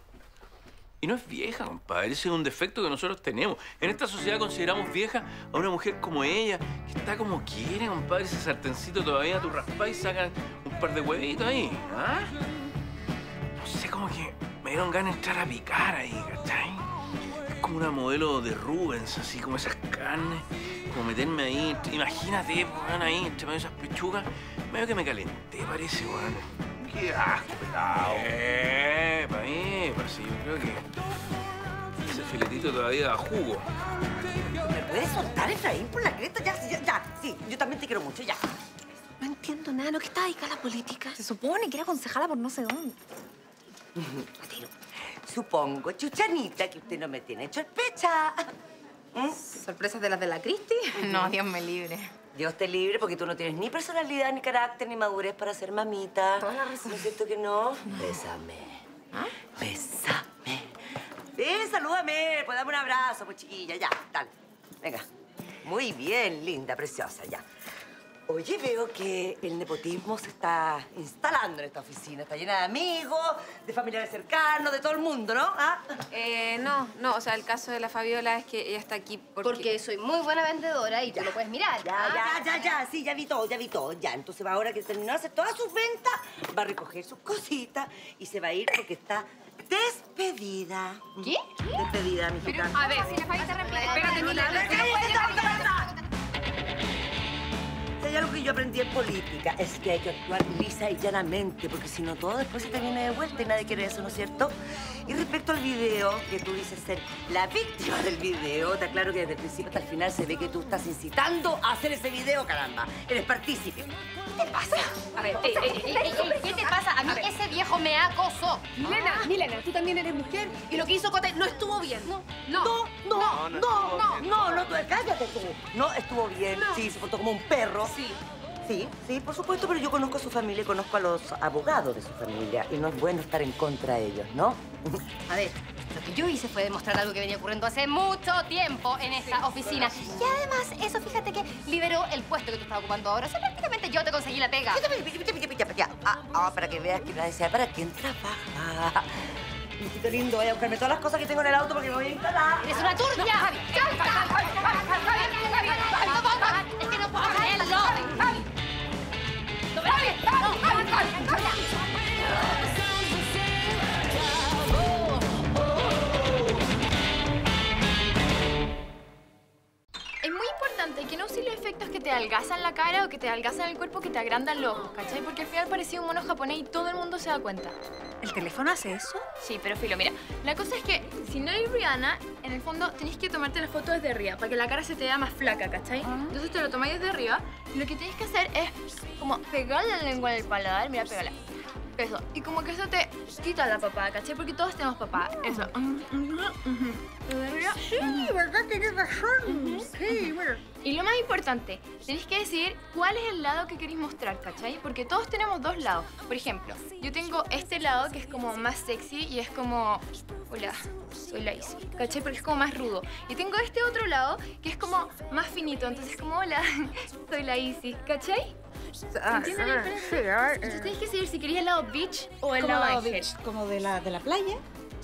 Y no es vieja, compadre. Ese es un defecto que nosotros tenemos. En esta sociedad consideramos vieja a una mujer como ella, que está como quiere, compadre. Ese sartencito todavía, tú raspás y sacan un par de huevitos ahí, ¿ah? No sé, como que me dieron ganas de entrar a picar ahí, ¿cachai? Como una modelo de Rubens, así como esas carnes, como meterme ahí. Imagínate, weón, ahí, entre medio esas pechugas. Medio que me calenté, parece, weón. Qué asco, pelado. Parece, yo creo que ese filetito todavía da jugo. ¿Me puedes soltar, Efraín, por la cresta? Ya, sí, yo también te quiero mucho, ya. No entiendo nada, ¿no? ¿Qué está dedicada a la política? Se supone que era concejala por no sé dónde. Supongo, Chuchanita, que usted no me tiene sorpresa. ¿Mm? ¿Sorpresas de las de la Cristi? No, Dios me libre. Dios te libre porque tú no tienes ni personalidad, ni carácter, ni madurez para ser mamita. Toda la razón. ¿No es cierto que no? Bésame. ¿Ah? Bésame. Salúdame, pues dame un abrazo, pues chiquilla, ya, dale. Venga. Muy bien, linda, preciosa, ya. Oye, veo que el nepotismo se está instalando en esta oficina. Está llena de amigos, de familiares cercanos, de todo el mundo, ¿no? ¿Ah? No. O sea, el caso de la Fabiola es que ella está aquí porque soy muy buena vendedora y ya. Tú lo puedes mirar. Ya. Sí, ya vi todo. Ya, entonces va ahora que terminó de hacer todas sus ventas, va a recoger sus cositas y se va a ir porque está... despedida. ¿Qué? Despedida, mi chica. A ver, si la Fabi se reemplaza. Espérate, Milena. Si hay algo que yo aprendí en política es que hay que actuar lisa y llanamente, porque si no todo después se termina de vuelta y nadie quiere eso, ¿no es cierto? Y respecto al video, que tú dices ser la víctima del video, te aclaro que desde el principio hasta el final se ve que tú estás incitando a hacer ese video, caramba. Eres partícipe. ¿Qué te pasa? A ver, ¿qué te pasa? A mí ese viejo me acosó. Milena, tú también eres mujer y lo que hizo Cota no estuvo bien. No, cállate tú. No estuvo bien, sí, se portó como un perro. Sí, por supuesto, pero yo conozco a su familia y conozco a los abogados de su familia y no es bueno estar en contra de ellos, ¿no? A ver, lo que yo hice fue demostrar algo que venía ocurriendo hace mucho tiempo en esta oficina. Y además, eso, fíjate que liberó el puesto que tú estás ocupando ahora. O sea, prácticamente yo te conseguí la pega. Para que veas que nadie sabe para quién trabaja. Mijito lindo, vaya a buscarme todas las cosas que tengo en el auto porque me voy a instalar. ¡Eres una turca! ¡Javi! ¡Es que no puedo hacerlo! ¡Javi! Es muy importante que no auxilio efectos que te adelgazan la cara o que te adelgazan el cuerpo, que te agrandan los ojos, ¿cachai? Porque al final parecía un mono japonés y todo el mundo se da cuenta. ¿El teléfono hace eso? Sí, pero filo, mira, la cosa es que si no eres Rihanna, en el fondo tenés que tomarte las fotos desde arriba para que la cara se te vea más flaca, ¿cachai? Entonces te lo tomáis desde arriba y lo que tenés que hacer es como pegar la lengua en el paladar, mira, pégala. Eso, y como que eso te quita la papada, ¿cachai? Porque todos tenemos papada, eso. Desde arriba. Sí, ¿verdad? Tienes razón. Sí, bueno. Y lo más importante, tenés que decidir cuál es el lado que queréis mostrar, ¿cachai? Porque todos tenemos dos lados. Por ejemplo, yo tengo este lado que es como más sexy y es como... Hola, soy la Isi, ¿cachai? Porque es como más rudo. Y tengo este otro lado que es como más finito, entonces es como... Hola, soy la Isi, ¿cachai? ¿Entiendes? Entonces tenés que decidir si queréis el lado beach o el lado ángel. Beach, ¿como de la playa?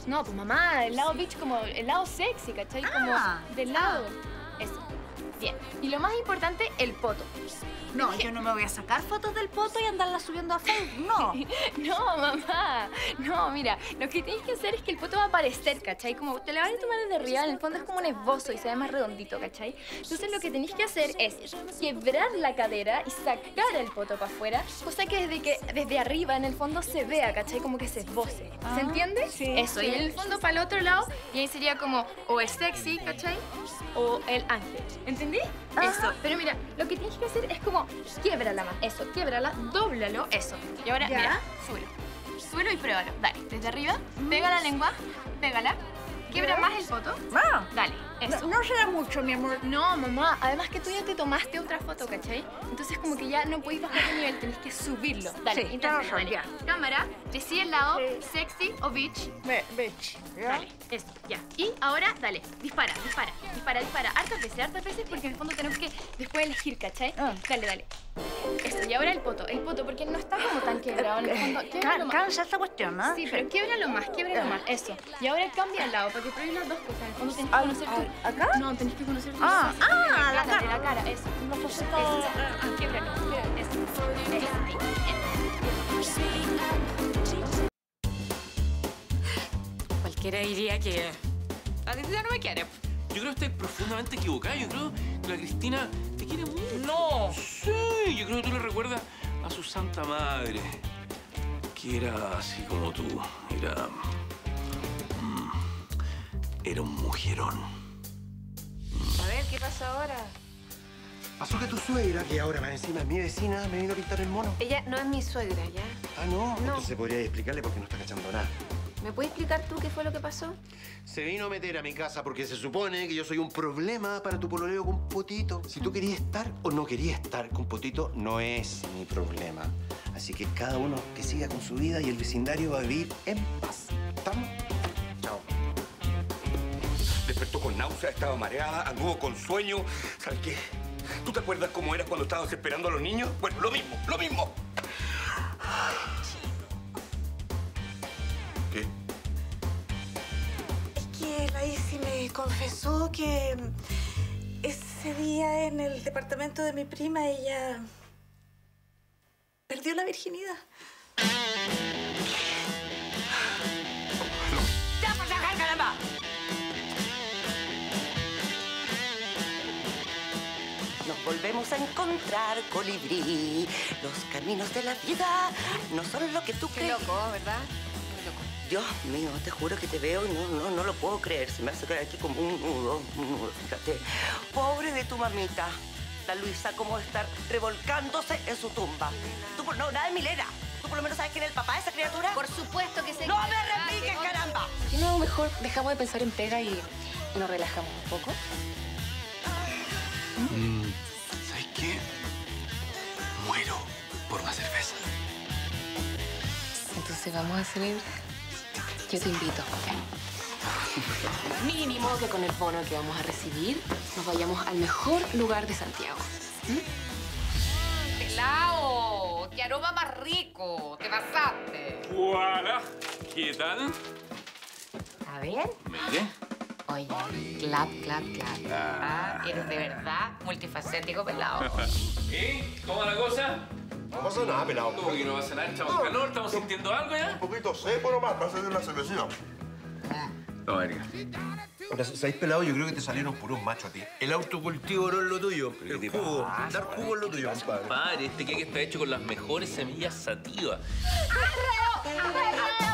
No, pues mamá, el lado beach como el lado sexy, ¿cachai? Como del lado... Eso. Bien. Y lo más importante, el poto. No, yo no me voy a sacar fotos del poto y andarlas subiendo a Facebook, no. No, mamá. No, mira, lo que tienes que hacer es que el poto va a aparecer, ¿cachai? Como te la van a tomar desde arriba, en el fondo es como un esbozo y se ve más redondito, ¿cachai? Entonces lo que tenéis que hacer es quebrar la cadera y sacar el poto para afuera, cosa que desde arriba, en el fondo, se vea, ¿cachai? Como que se esboce. ¿Se entiende? Sí. Eso, y en el fondo para el otro lado, y ahí sería como o el sexy, ¿cachai? O el ángel. ¿Entendí? Eso. Pero mira, lo que tienes que hacer es como quiebrala más. Eso, quiebrala, dóblalo, eso. Y ahora, mira, súbelo. Súbelo y pruébalo. Dale, desde arriba, pega la lengua, pégala. Quiebra más el foto. Dale, eso. No será mucho, mi amor. No, mamá. Además que tú ya te tomaste otra foto, ¿cachai? Entonces como que ya no podéis bajar el nivel, tenés que subirlo. Dale, intenta. Cámara, decide el lado, sexy o bitch. Bitch. Dale, eso, ya. Y ahora, dale, dispara. Hartas veces, porque en el fondo tenemos que después elegir, ¿cachai? Dale. Eso, y ahora el poto, porque no está como tan quebrado en el fondo. Cansa esta cuestión, ¿no? Sí, pero quiebralo más, eso. Y ahora cambia el lado, para que pruebes las dos cosas. En el fondo tenés que conocer tu... ¿Acá? No, tenés que conocer tu... la cara. De la cara, eso. No, pues está... Quiebralo, eso. Cualquiera diría que... La Cristina no me quiere. Yo creo que estoy profundamente equivocada. Yo creo que la Cristina te quiere mucho. ¡No! Sí, yo creo que tú le recuerdas a su santa madre, que era así como tú. Era un mujerón. A ver, ¿qué pasó ahora? Pasó que tu suegra, que ahora más encima es mi vecina, me vino a pintar el mono. Ella no es mi suegra, ¿ya? Ah, ¿no? Entonces podría explicarle porque no está cachando nada. ¿Me puedes explicar tú qué fue lo que pasó? Se vino a meter a mi casa porque se supone que yo soy un problema para tu pololeo con Potito. Si tú querías estar o no querías estar con Potito, no es mi problema. Así que cada uno que siga con su vida y el vecindario va a vivir en paz. ¿Estamos? Chao. Despertó con náusea, estaba mareada, anduvo con sueño. ¿Sabes qué? ¿Tú te acuerdas cómo eras cuando estabas esperando a los niños? Bueno, lo mismo, lo mismo. ¿Qué? Es que la Isi me confesó que ese día en el departamento de mi prima ella perdió la virginidad. Volvemos a encontrar, colibrí. Los caminos de la vida no son lo que tú crees. Qué loco, ¿verdad? Muy loco. Dios mío, te juro que te veo y no lo puedo creer. Se me hace caer aquí como un nudo, fíjate. Pobre de tu mamita. La Luisa, cómo estar revolcándose en su tumba. Milena. Tú, no, nada de Milena. ¿Tú por lo menos sabes quién es el papá de esa criatura? Por supuesto que sé. ¡No me repliques, caramba! Si no, mejor dejamos de pensar en pega y nos relajamos un poco. ¿Sabes qué? Muero por una cerveza. Entonces vamos a celebrar. Yo te invito. Mínimo que con el bono que vamos a recibir nos vayamos al mejor lugar de Santiago. ¡Pelao! ¡Qué aroma más rico! ¡Te pasaste! ¡Guala! ¿Qué tal? A ver. Mire. Oye, clap, clap, clap. Ah, eres de verdad multifacético, pelado. ¿Y? ¿Cómo va la cosa? No pasa nada, pelado. ¿Cómo que no pasa nada? ¿Estamos calor? ¿Estamos sintiendo algo ya? Un poquito seco nomás, para hacer la cervecita. No, verga. Ahora, ¿sabes, pelado? Yo creo que te salieron puros machos a ti. El autocultivo no es lo tuyo. El jugo. Dar jugo es lo tuyo, compadre. Este cake está hecho con las mejores semillas sativas. ¡Arreo! ¡Arreo!